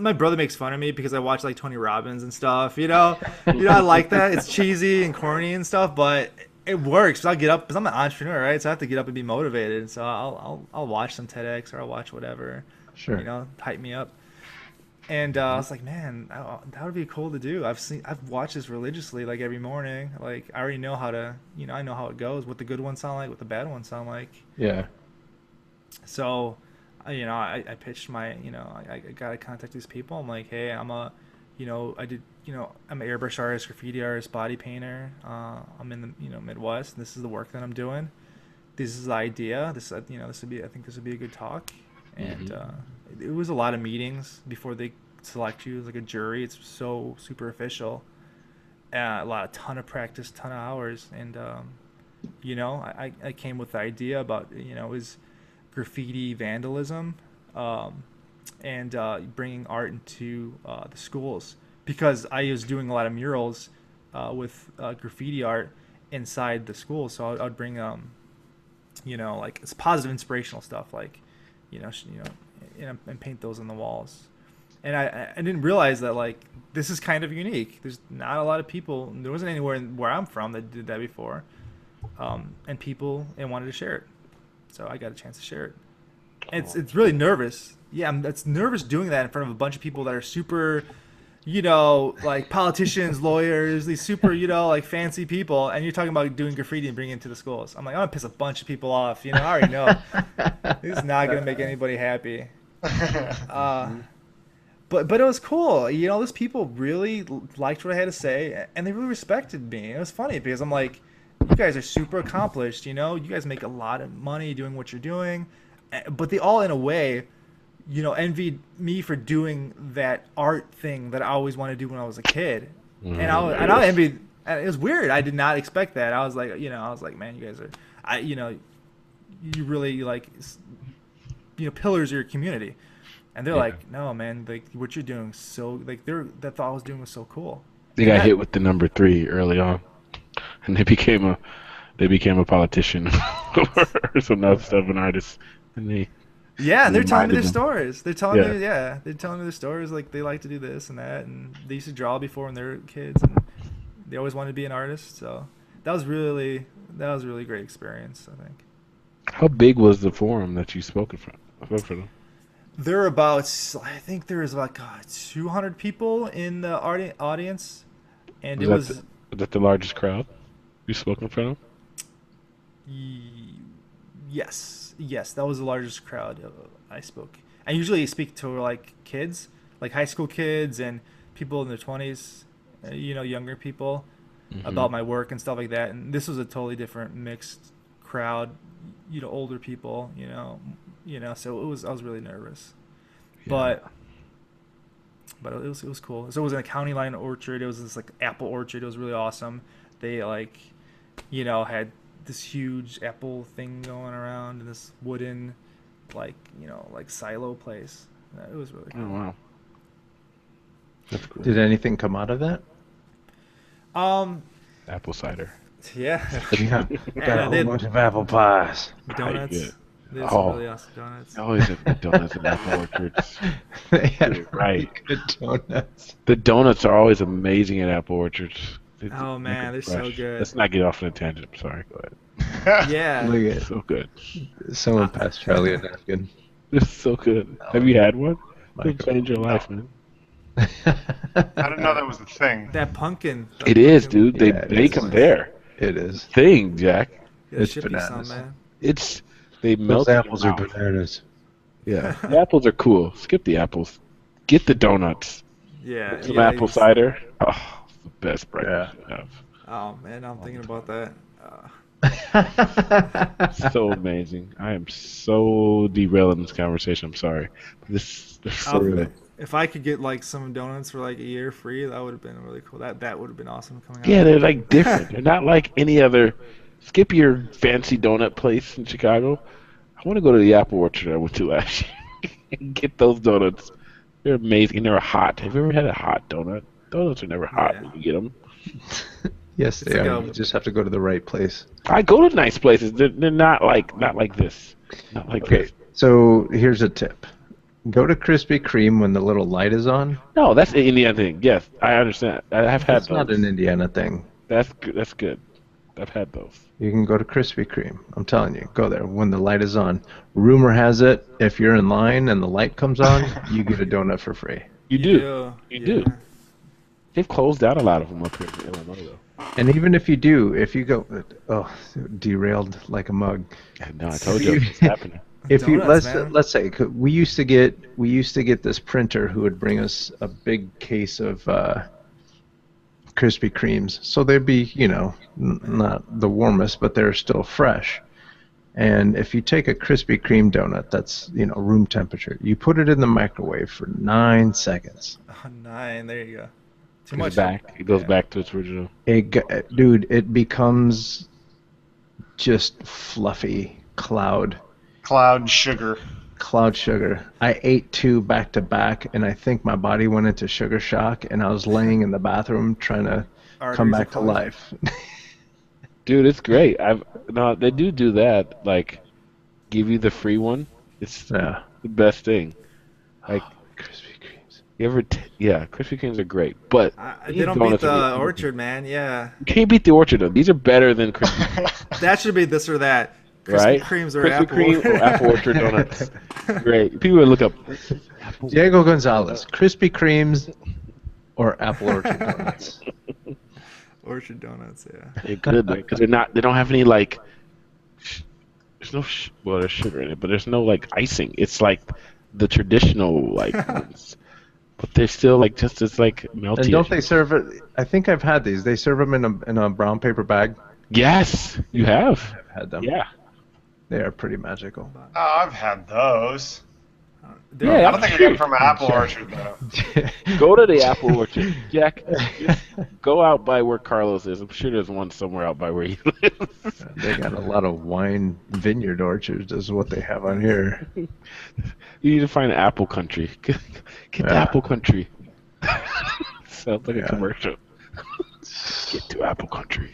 My brother makes fun of me because I watch like Tony Robbins and stuff, you know. I like that. It's cheesy and corny and stuff, but it works. I get up because I'm an entrepreneur, right? So I have to get up and be motivated. So I'll watch some TEDx or I'll watch whatever. Sure. You know, hype me up. And I was like, man, that would be cool to do. I've watched this religiously, like every morning. Like I already know how to, you know, I know how it goes, what the good ones sound like, what the bad ones sound like. Yeah. So, you know, I pitched my, you know, I got to contact these people. I'm like, hey, I'm a, you know, I did, you know, I'm an airbrush artist, graffiti artist, body painter. I'm in the, you know, Midwest. This is the work that I'm doing. This is the idea. This, you know, this would be, I think this would be a good talk. And it was a lot of meetings before they select you. It was like a jury. It's so super official. A ton of practice, ton of hours. And, you know, I came with the idea about, you know, is graffiti vandalism and bringing art into the schools. Because I was doing a lot of murals with graffiti art inside the school. So I would bring, you know, like it's positive inspirational stuff like, you know, and paint those on the walls. And I didn't realize that, like, this is kind of unique. There's not a lot of people. There wasn't anywhere where I'm from that did that before. And people wanted to share it. So I got a chance to share it. And it's really nervous. Yeah, it's nervous doing that in front of a bunch of people that are super, you know, like politicians, lawyers, these super, you know, like fancy people. And you're talking about doing graffiti and bringing it to the schools. I'm like, I'm going to piss a bunch of people off. You know, I already know. This is not going to make anybody happy. But it was cool. You know, those people really liked what I had to say. And they really respected me. It was funny because I'm like, you guys are super accomplished. You know, you guys make a lot of money doing what you're doing. But they all, in a way, you know, envied me for doing that art thing that I always wanted to do when I was a kid. And I envied, and it was weird. I did not expect that. I was like, you know, I was like, man, you guys are, you know, you really like, you know, pillars of your community. And they're like, no, man, like what you're doing. So like that thought I was doing was so cool. They got hit with the number 3 early on and they became a politician or some other stuff, an artist. And they, yeah, they're telling me their stories. They're telling me, yeah, they're telling me their stories. Like they like to do this and that, and they used to draw before when they were kids, and they always wanted to be an artist. So that was really a great experience, I think. How big was the forum that you spoke in front? There were about, I think there was about 200 people in the audience, and it was. Was that the largest crowd you spoke in front of? Yes. Yes, that was the largest crowd I spoke. I usually speak to like kids, like high school kids and people in their 20s, you know, younger people about my work and stuff like that. And this was a totally different mixed crowd, you know, older people, you know. So I was really nervous, but it was cool. So it was in a county line orchard. It was this like apple orchard. It was really awesome. They like, you know, had this huge apple thing going around in this wooden, like, you know, like silo place. It was really cool. Oh, wow. That's cool. Did anything come out of that? Apple cider. Yeah. Got a bunch of apple pies. Donuts. There's really awesome donuts. Always have donuts in apple orchards. They had good donuts. The donuts are always amazing at apple orchards. Oh man, they're so good. Let's not get off on a tangent. I'm sorry. Go ahead. Yeah, so good. Someone passed Charlie a napkin. It's so good. No, have you had one? It changed your life, man. I didn't know that was a thing. That pumpkin. It is, dude. They make them there. It is. Thing, Jack. Yeah, it's bananas. Man. It's they melt. Those apples are bananas. Yeah, the apples are cool. Skip the apples. Get the donuts. Yeah. Some apple cider. Oh. Best breakfast you have. Oh man, I'm thinking about that. So amazing. I am so derailing this conversation. I'm sorry. This if I could get like some donuts for like a year free, that would have been really cool. That would have been awesome coming out. Yeah, they're like different. They're not like any other. Skip your fancy donut place in Chicago. I want to go to the apple orchard I went to last year and get those donuts. They're amazing. And they're hot. Have you ever had a hot donut? Donuts are never hot when you get them. Yes, they are. You just have to go to the right place. I go to nice places. They're not like this. Not like this. So here's a tip: go to Krispy Kreme when the little light is on. No, that's an Indiana thing. Yes, I understand. I have had. That's not an Indiana thing. That's good. That's good. I've had both. You can go to Krispy Kreme. I'm telling you, go there when the light is on. Rumor has it, if you're in line and the light comes on, you get a donut for free. You do. Yeah, you do. They've closed down a lot of them up here in Illinois, though. And even if you do, if you go, oh, derailed like a mug. No, I told you it's happening. If donuts, you let's say we used to get this printer who would bring us a big case of Krispy Kremes, so they'd be, you know, not the warmest, but they're still fresh. And if you take a Krispy Kreme donut that's, you know, room temperature, you put it in the microwave for 9 seconds. Oh, 9, there you go. Too much. It goes back to its original. Dude, it becomes just fluffy cloud. Cloud sugar. Cloud sugar. I ate 2 back to back, and I think my body went into sugar shock, and I was laying in the bathroom trying to come back to life. Dude, it's great. They do that. Like, give you the free one. It's the best thing. Like Krispy Kremes. You ever? Krispy Kremes are great, but they don't beat the Orchard, man. Yeah. You can't beat the Orchard though. These are better than Krispy Kremes. That should be this or that. Right? Krispy Kreme or Apple Orchard donuts. Great. People would look up Diego Gonzalez, Krispy Kremes or Apple Orchard donuts. Orchard donuts, yeah. They're good, because they don't have any, like, there's no, well, there's sugar in it, but there's no, like, icing. It's, like, the traditional, like, ones. But they're still, like, just as, like, melty. And don't they serve it, I think I've had these. They serve them in a brown paper bag. Yes, you have. I've had them. Yeah. They are pretty magical. Oh, I've had those. I don't think I got from an Apple Orchard, though. Go to the Apple Orchard. Jack, go out by where Carlos is. I'm sure there's one somewhere out by where he lives. They got a lot of wine vineyard orchards is what they have on here. You need to find Apple Country. Get to Apple Country. Sounds like a commercial. Get to Apple Country.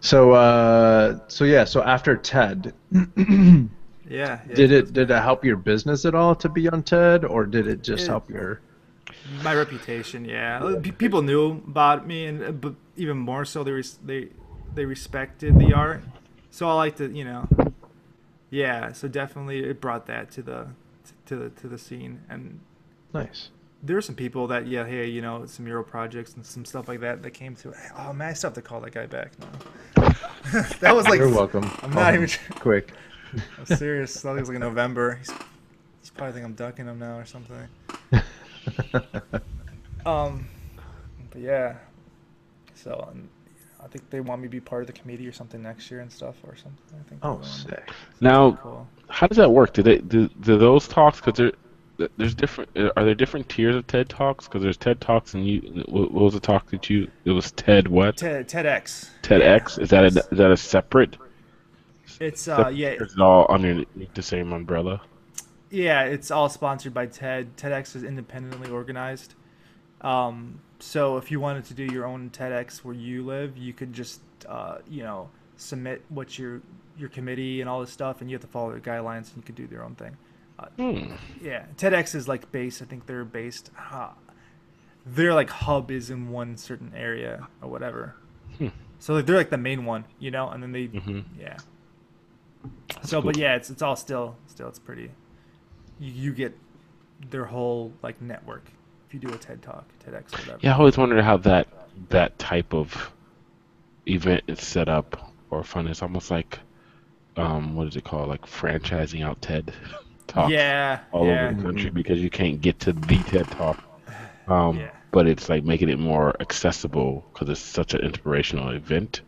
So after TED, did it help your business at all to be on TED, or did it just help my reputation? Yeah, people knew about me, and but even more so, they respected the art. So I like to, you know, yeah. So definitely, it brought that to the scene. And nice. There are some people that, yeah, hey, you know, some mural projects and some stuff like that came to it. Oh, man, I still have to call that guy back now. That was like... You're welcome. I'm not even... Quick. I'm serious. That was like in November. He's probably think I'm ducking him now or something. But yeah. So I think they want me to be part of the committee or something next year and stuff or something. I think. Oh, sick. So now, cool. How does that work? Do those talks... Because they're... There's different. Are there different tiers of TED Talks? Because there's TED Talks, and you. What was the talk that you? It was TED what? TEDx. TEDx. Yeah. Is that a separate? It's yeah. It's all underneath the same umbrella. Yeah, it's all sponsored by TED. TEDx is independently organized. So if you wanted to do your own TEDx where you live, you could just you know, submit what your committee and all this stuff, and you have to follow their guidelines, and you could do their own thing. Yeah, TEDx is like based. I think they're based. Their like hub is in one certain area or whatever. So like, they're like the main one, you know. And then they, yeah. That's so, cool. But yeah, it's all still it's pretty. You get their whole like network if you do a TED Talk, TEDx, whatever. Yeah, I always wondered how that type of event is set up or fun. It's almost like what is it called? Like franchising out TED. Talks all over the country because you can't get to the TED Talk, but it's like making it more accessible because it's such an inspirational event.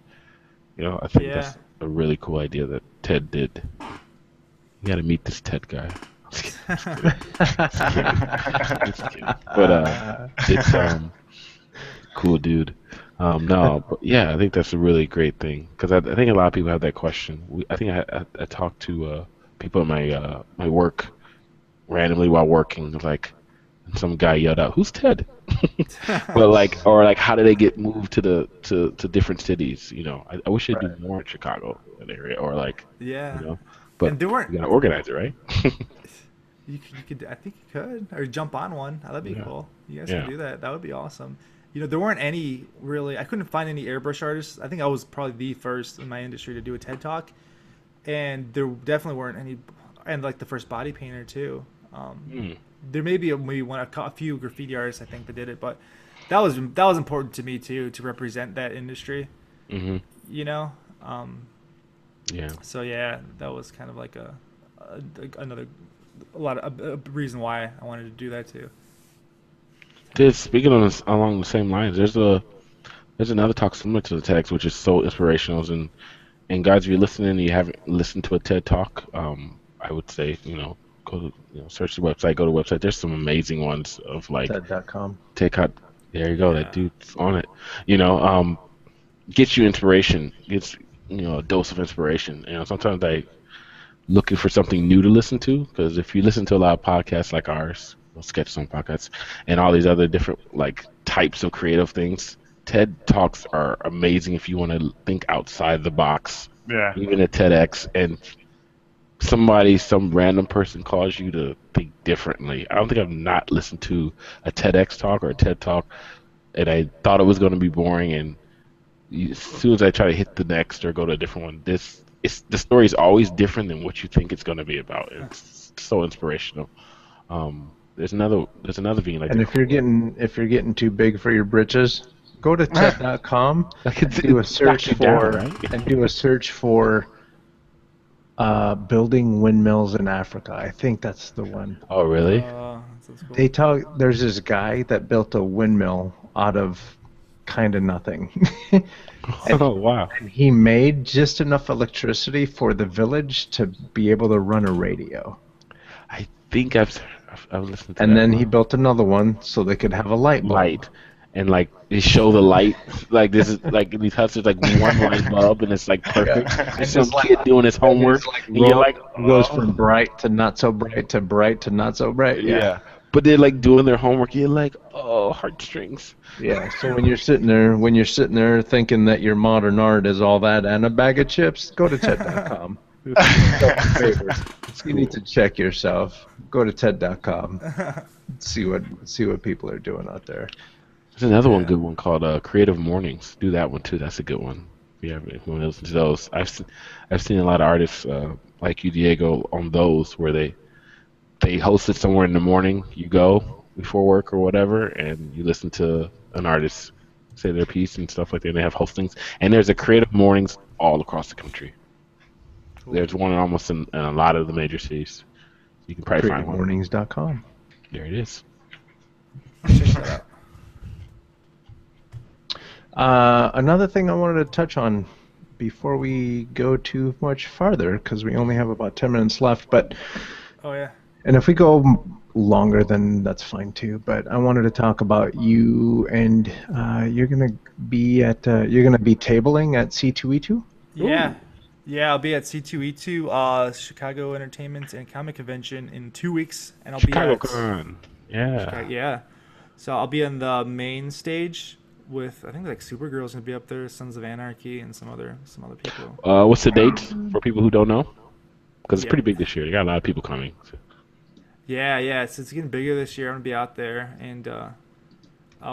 You know, I think that's a really cool idea that TED did. You got to meet this TED guy. Just kidding. But it's cool, dude. But yeah, I think that's a really great thing because I think a lot of people have that question. I think I talked to. People in my work randomly while working, like some guy yelled out, "Who's Ted?" But like, or like, how do they get moved to different cities? You know, I wish they'd do more in Chicago, that area, or like, you know, but you gotta organize it, right? you could, I think you could, or jump on one. That'd be cool. You guys could do that. That would be awesome. you know, there weren't any really, I couldn't find any airbrush artists. I think I was probably the first in my industry to do a TED Talk, and there definitely weren't any, and like the first body painter too. There may be maybe a few graffiti artists I think that did it, but that was important to me too, to represent that industry. You know, so yeah, that was kind of like a reason why I wanted to do that too. Dude, speaking on this, along the same lines, there's another talk similar to the TEDx, which is so inspirational. And guys, if you're listening and you haven't listened to a TED Talk, I would say, you know, go to, you know, search the website, go to the website. There's some amazing ones of like TED.com. There you go, that dude's on it. You know, gets you inspiration, gets, you know, a dose of inspiration. You know, sometimes I looking for something new to listen to, because if you listen to a lot of podcasts like ours, Sketch Zone podcasts, and all these other different like types of creative things, TED Talks are amazing if you want to think outside the box. Yeah. Even a TEDx, and somebody, some random person calls you to think differently. I don't think I've not listened to a TEDx talk or a TED Talk, and I thought it was going to be boring, and as soon as I try to hit the next or go to a different one, the story is always different than what you think it's going to be about. It's so inspirational. There's another vein. And if you're getting too big for your britches, go to TED.com and do a search for building windmills in Africa. I think that's the one. Oh really? Cool. They talk. There's this guy that built a windmill out of kind of nothing. Oh wow! And he made just enough electricity for the village to be able to run a radio. I think I've listened to. And then he built another one so they could have a light bulb. And like they show the light, like this is like in these huts there's like one light bulb and it's like perfect. It's some kid doing his homework. And you're like, goes from bright to not so bright to bright to not so bright. Yeah. But they're like doing their homework. You're like, oh, heartstrings. Yeah. So when you're sitting there thinking that your modern art is all that and a bag of chips, go to TED.com. You need to check yourself. Go to TED.com. See what people are doing out there. There's another one, good one called Creative Mornings. Do that one too. That's a good one. Yeah, if you want to listen to those, I've seen a lot of artists like you, Diego, on those where they host it somewhere in the morning. You go before work or whatever, and you listen to an artist say their piece and stuff like that. And they have hostings, and there's a Creative Mornings all across the country. Cool. There's one almost in a lot of the major cities. You can probably find one. CreativeMornings.com. There it is. Check that out. Another thing I wanted to touch on before we go too much farther, because we only have about 10 minutes left, but. Oh yeah. And if we go longer, then that's fine too. But I wanted to talk about you, and you're gonna be tabling at C2E2. Yeah, I'll be at C2E2, Chicago Entertainment and Comic Convention in 2 weeks, and I'll be at Chicago. So I'll be on the main stage with I think like Supergirl's gonna be up there, Sons of Anarchy, and some other people. What's the date for people who don't know? Because it's pretty big this year. You got a lot of people coming. So. Yeah, it's getting bigger this year. I'm going to be out there, and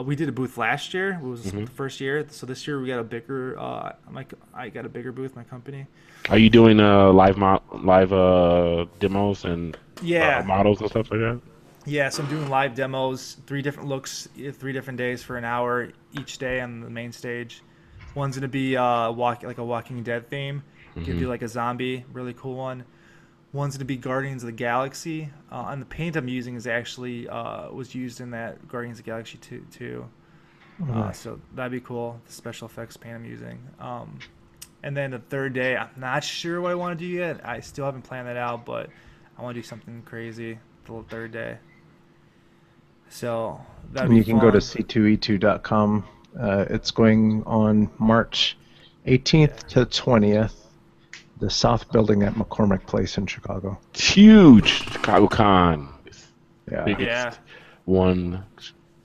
we did a booth last year. It was the first year, so this year we got a bigger. I got a bigger booth. My company. Are you doing live demos and models and stuff like that? Yeah, so I'm doing live demos, 3 different looks, 3 different days for an hour each day on the main stage. One's going to be like a Walking Dead theme. You can do like a zombie, really cool one. One's going to be Guardians of the Galaxy, and the paint I'm using is actually was used in that Guardians of the Galaxy 2 too. So that'd be cool, the special effects paint I'm using. And then the third day, I'm not sure what I want to do yet. I still haven't planned that out, but I want to do something crazy the third day. So that'd be fun. You can go to C2E2.com. It's going on March 18th to 20th. The South Building at McCormick Place in Chicago. It's huge. Chicago Con. Biggest one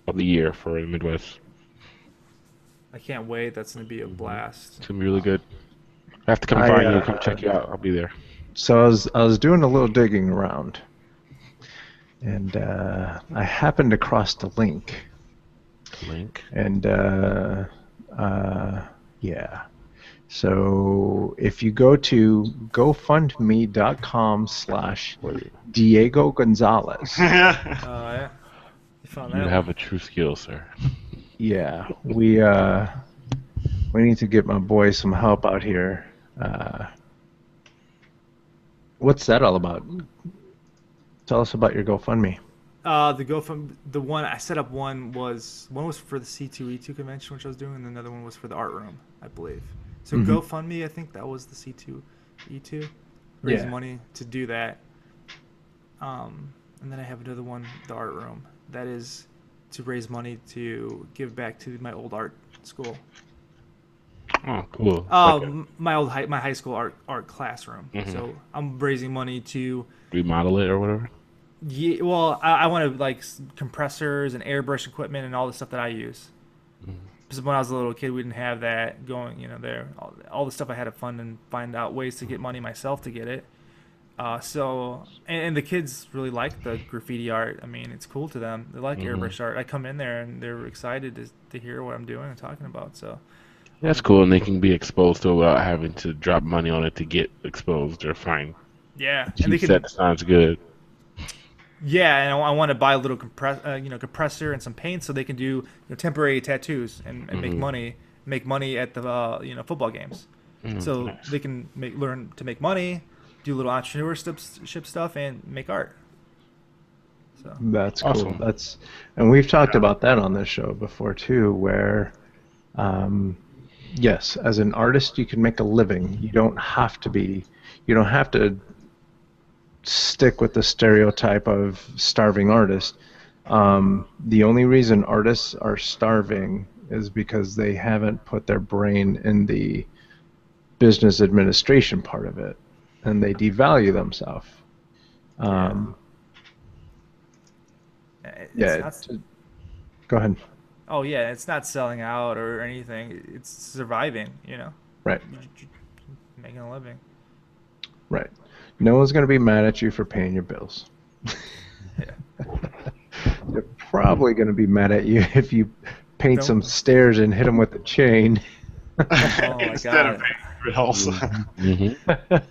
of the year for the Midwest. I can't wait. That's going to be a blast. It's going to be really good. I have to come find you and come check you out. I'll be there. So I was doing a little digging around, and I happened to cross the link Link. And yeah. So if you go to gofundme.com/Diego Gonzalez. Yeah. You found that. You have a true skill, sir. Yeah, we need to get my boy some help out here. What's that all about? Tell us about your GoFundMe. The GoFundMe, the one I set up, one was for the C2E2 convention, which I was doing, and another one was for the art room, I believe. So GoFundMe, I think that was the C2E2, raise money to do that. And then I have another one, the art room, that is to raise money to give back to my old art school. Oh, cool. Okay. my high school art classroom. So I'm raising money to remodel it or whatever. Yeah, well, I want to, like, compressors and airbrush equipment and all the stuff that I use. Because when I was a little kid, we didn't have that going, you know, there. All the stuff I had to fund and find out ways to get money myself to get it. So the kids really like the graffiti art. I mean, it's cool to them. They like airbrush art. I come in there and they're excited to hear what I'm doing and talking about. So that's cool, and they can be exposed to it without having to drop money on it to get exposed or fined. Yeah, and they can. That sounds good. Yeah, and I want to buy a little compressor and some paint so they can do, you know, temporary tattoos and make money at the football games. So nice. They can learn to make money, do little entrepreneurship stuff, and make art. So that's awesome. Cool. That's, and we've talked about that on this show before too, where yes, as an artist, you can make a living. You don't have to stick with the stereotype of starving artist. The only reason artists are starving is because they haven't put their brain in the business administration part of it, and they devalue themselves. Go ahead. Oh yeah, it's not selling out or anything. It's surviving, you know. Right. Making a living. Right. No one's going to be mad at you for paying your bills. They're probably going to be mad at you if you paint some stairs and hit them with a chain. Oh my Instead God. Of paying your bills.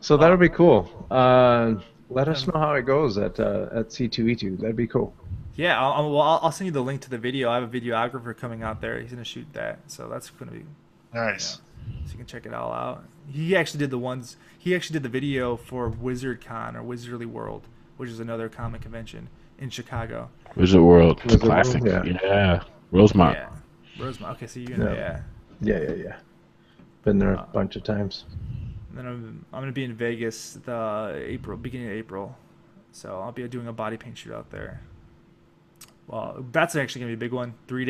So that'll be cool. Let us know how it goes at C2E2. That'd be cool. Yeah, I'll send you the link to the video. I have a videographer coming out there. He's going to shoot that. So that's going to be nice. So you can check it all out. He actually did the video for WizardCon or Wizardly World, which is another comic convention in Chicago. Wizard World, it's a classic. Yeah. Rosemont. Yeah. Rosemont. Okay, so you know. Yeah. Yeah. Been there a bunch of times. And then I'm gonna be in Vegas beginning of April, so I'll be doing a body paint shoot out there. Well, that's actually gonna be a big one. 2 or 3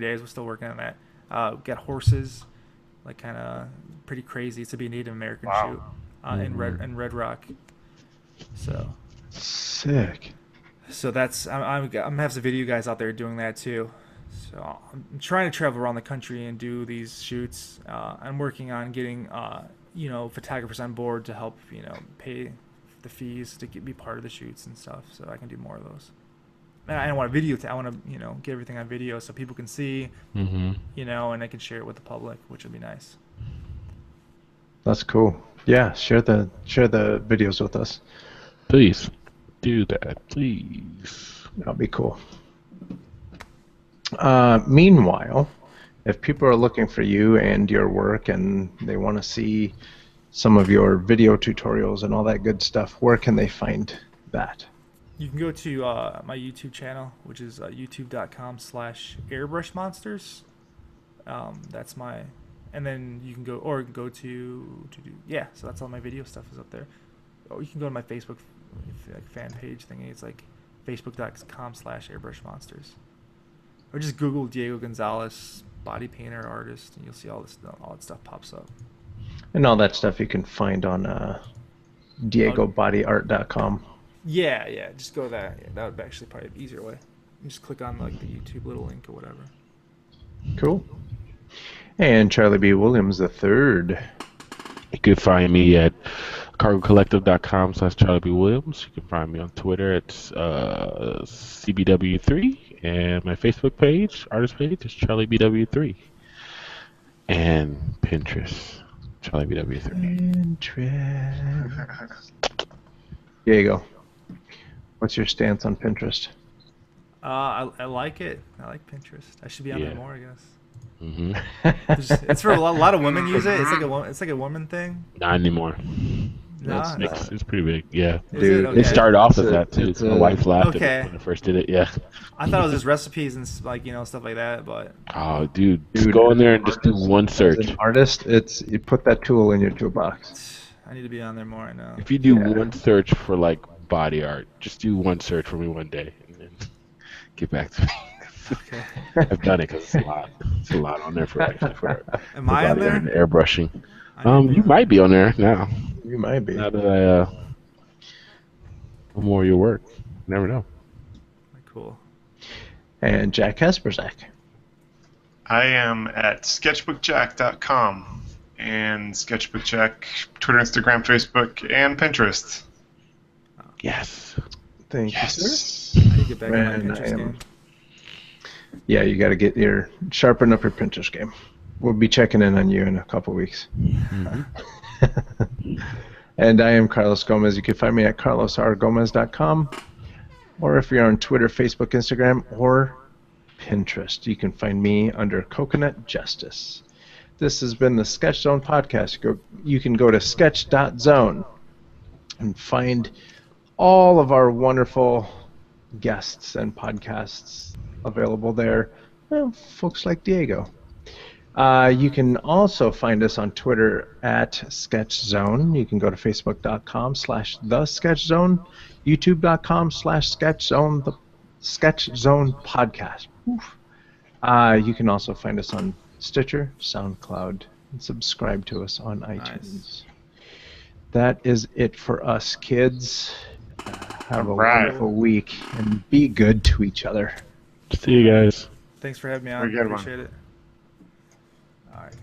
days. We're still working on that. Got horses, like kind of pretty crazy. It's a Native American shoot in Red Rock. So sick. So that's I'm gonna have some video guys out there doing that too. So I'm trying to travel around the country and do these shoots. I'm working on getting photographers on board to help pay the fees to be part of the shoots and stuff, so I can do more of those. And I don't want to I want to get everything on video so people can see, and I can share it with the public, which would be nice. That's cool. Yeah, share the videos with us. Please do that, please. That'll be cool. Meanwhile, if people are looking for you and your work and they want to see some of your video tutorials and all that good stuff, where can they find that? You can go to my YouTube channel, which is youtube.com/airbrushmonsters. That's my, and then you can go to yeah. So that's all my video stuff is up there. Oh, you can go to my Facebook fan page thingy. It's like facebook.com/airbrushmonsters, or just Google Diego Gonzalez body painter artist, and you'll see all that stuff pops up. And all that stuff you can find on diegobodyart.com. Yeah, just go that. Yeah, that would actually probably be an easier way. You just click on like the YouTube little link or whatever. Cool. And Charlie B. Williams III. You could find me at chicagocollective.com/charliebwilliams. You can find me on Twitter at cbw3, and my Facebook page, artist page, is charliebw3, and Pinterest, charliebw3. Pinterest. Diego, what's your stance on Pinterest? I like it. I like Pinterest. I should be on it more, I guess. It's for a lot of women use it. It's like a woman thing. Not anymore. Nah, it's pretty big. Yeah, dude. Okay. It started off as that too. My wife laughed at it when I first did it. Yeah. I thought it was just recipes and stuff like that, but. Oh, dude, just go in there and just do one search. As an artist, you put that tool in your toolbox. I need to be on there more. I know. If you do one search for body art, just do one search for me one day, and then get back to me. Okay. I've done it because it's a lot. It's a lot on there for Am I on there? Airbrushing. You might be on there now. You might be. Now that I know more of your work, you never know. Cool. And Jack Kasprzak. I am at sketchbookjack.com and sketchbookjack, Twitter, Instagram, Facebook, and Pinterest. Yes. Thank you, sir. I need to get back on my Pinterest game. Yeah, you got to sharpen up your Pinterest game. We'll be checking in on you in a couple weeks. And I am Carlos Gomez. You can find me at carlosrgomez.com, or if you're on Twitter, Facebook, Instagram, or Pinterest, you can find me under Coconut Justice. This has been the Sketch Zone podcast. You can go to sketch.zone and find all of our wonderful guests and podcasts available there. Well, folks like Diego. You can also find us on Twitter at Sketch Zone. You can go to facebook.com/thesketchzone, youtube.com/sketchzone, the Sketch Zone podcast. You can also find us on Stitcher, SoundCloud, and subscribe to us on iTunes. Nice. That is it for us, kids. Have a wonderful week, and be good to each other. See you guys. Thanks for having me on. Appreciate it. All right.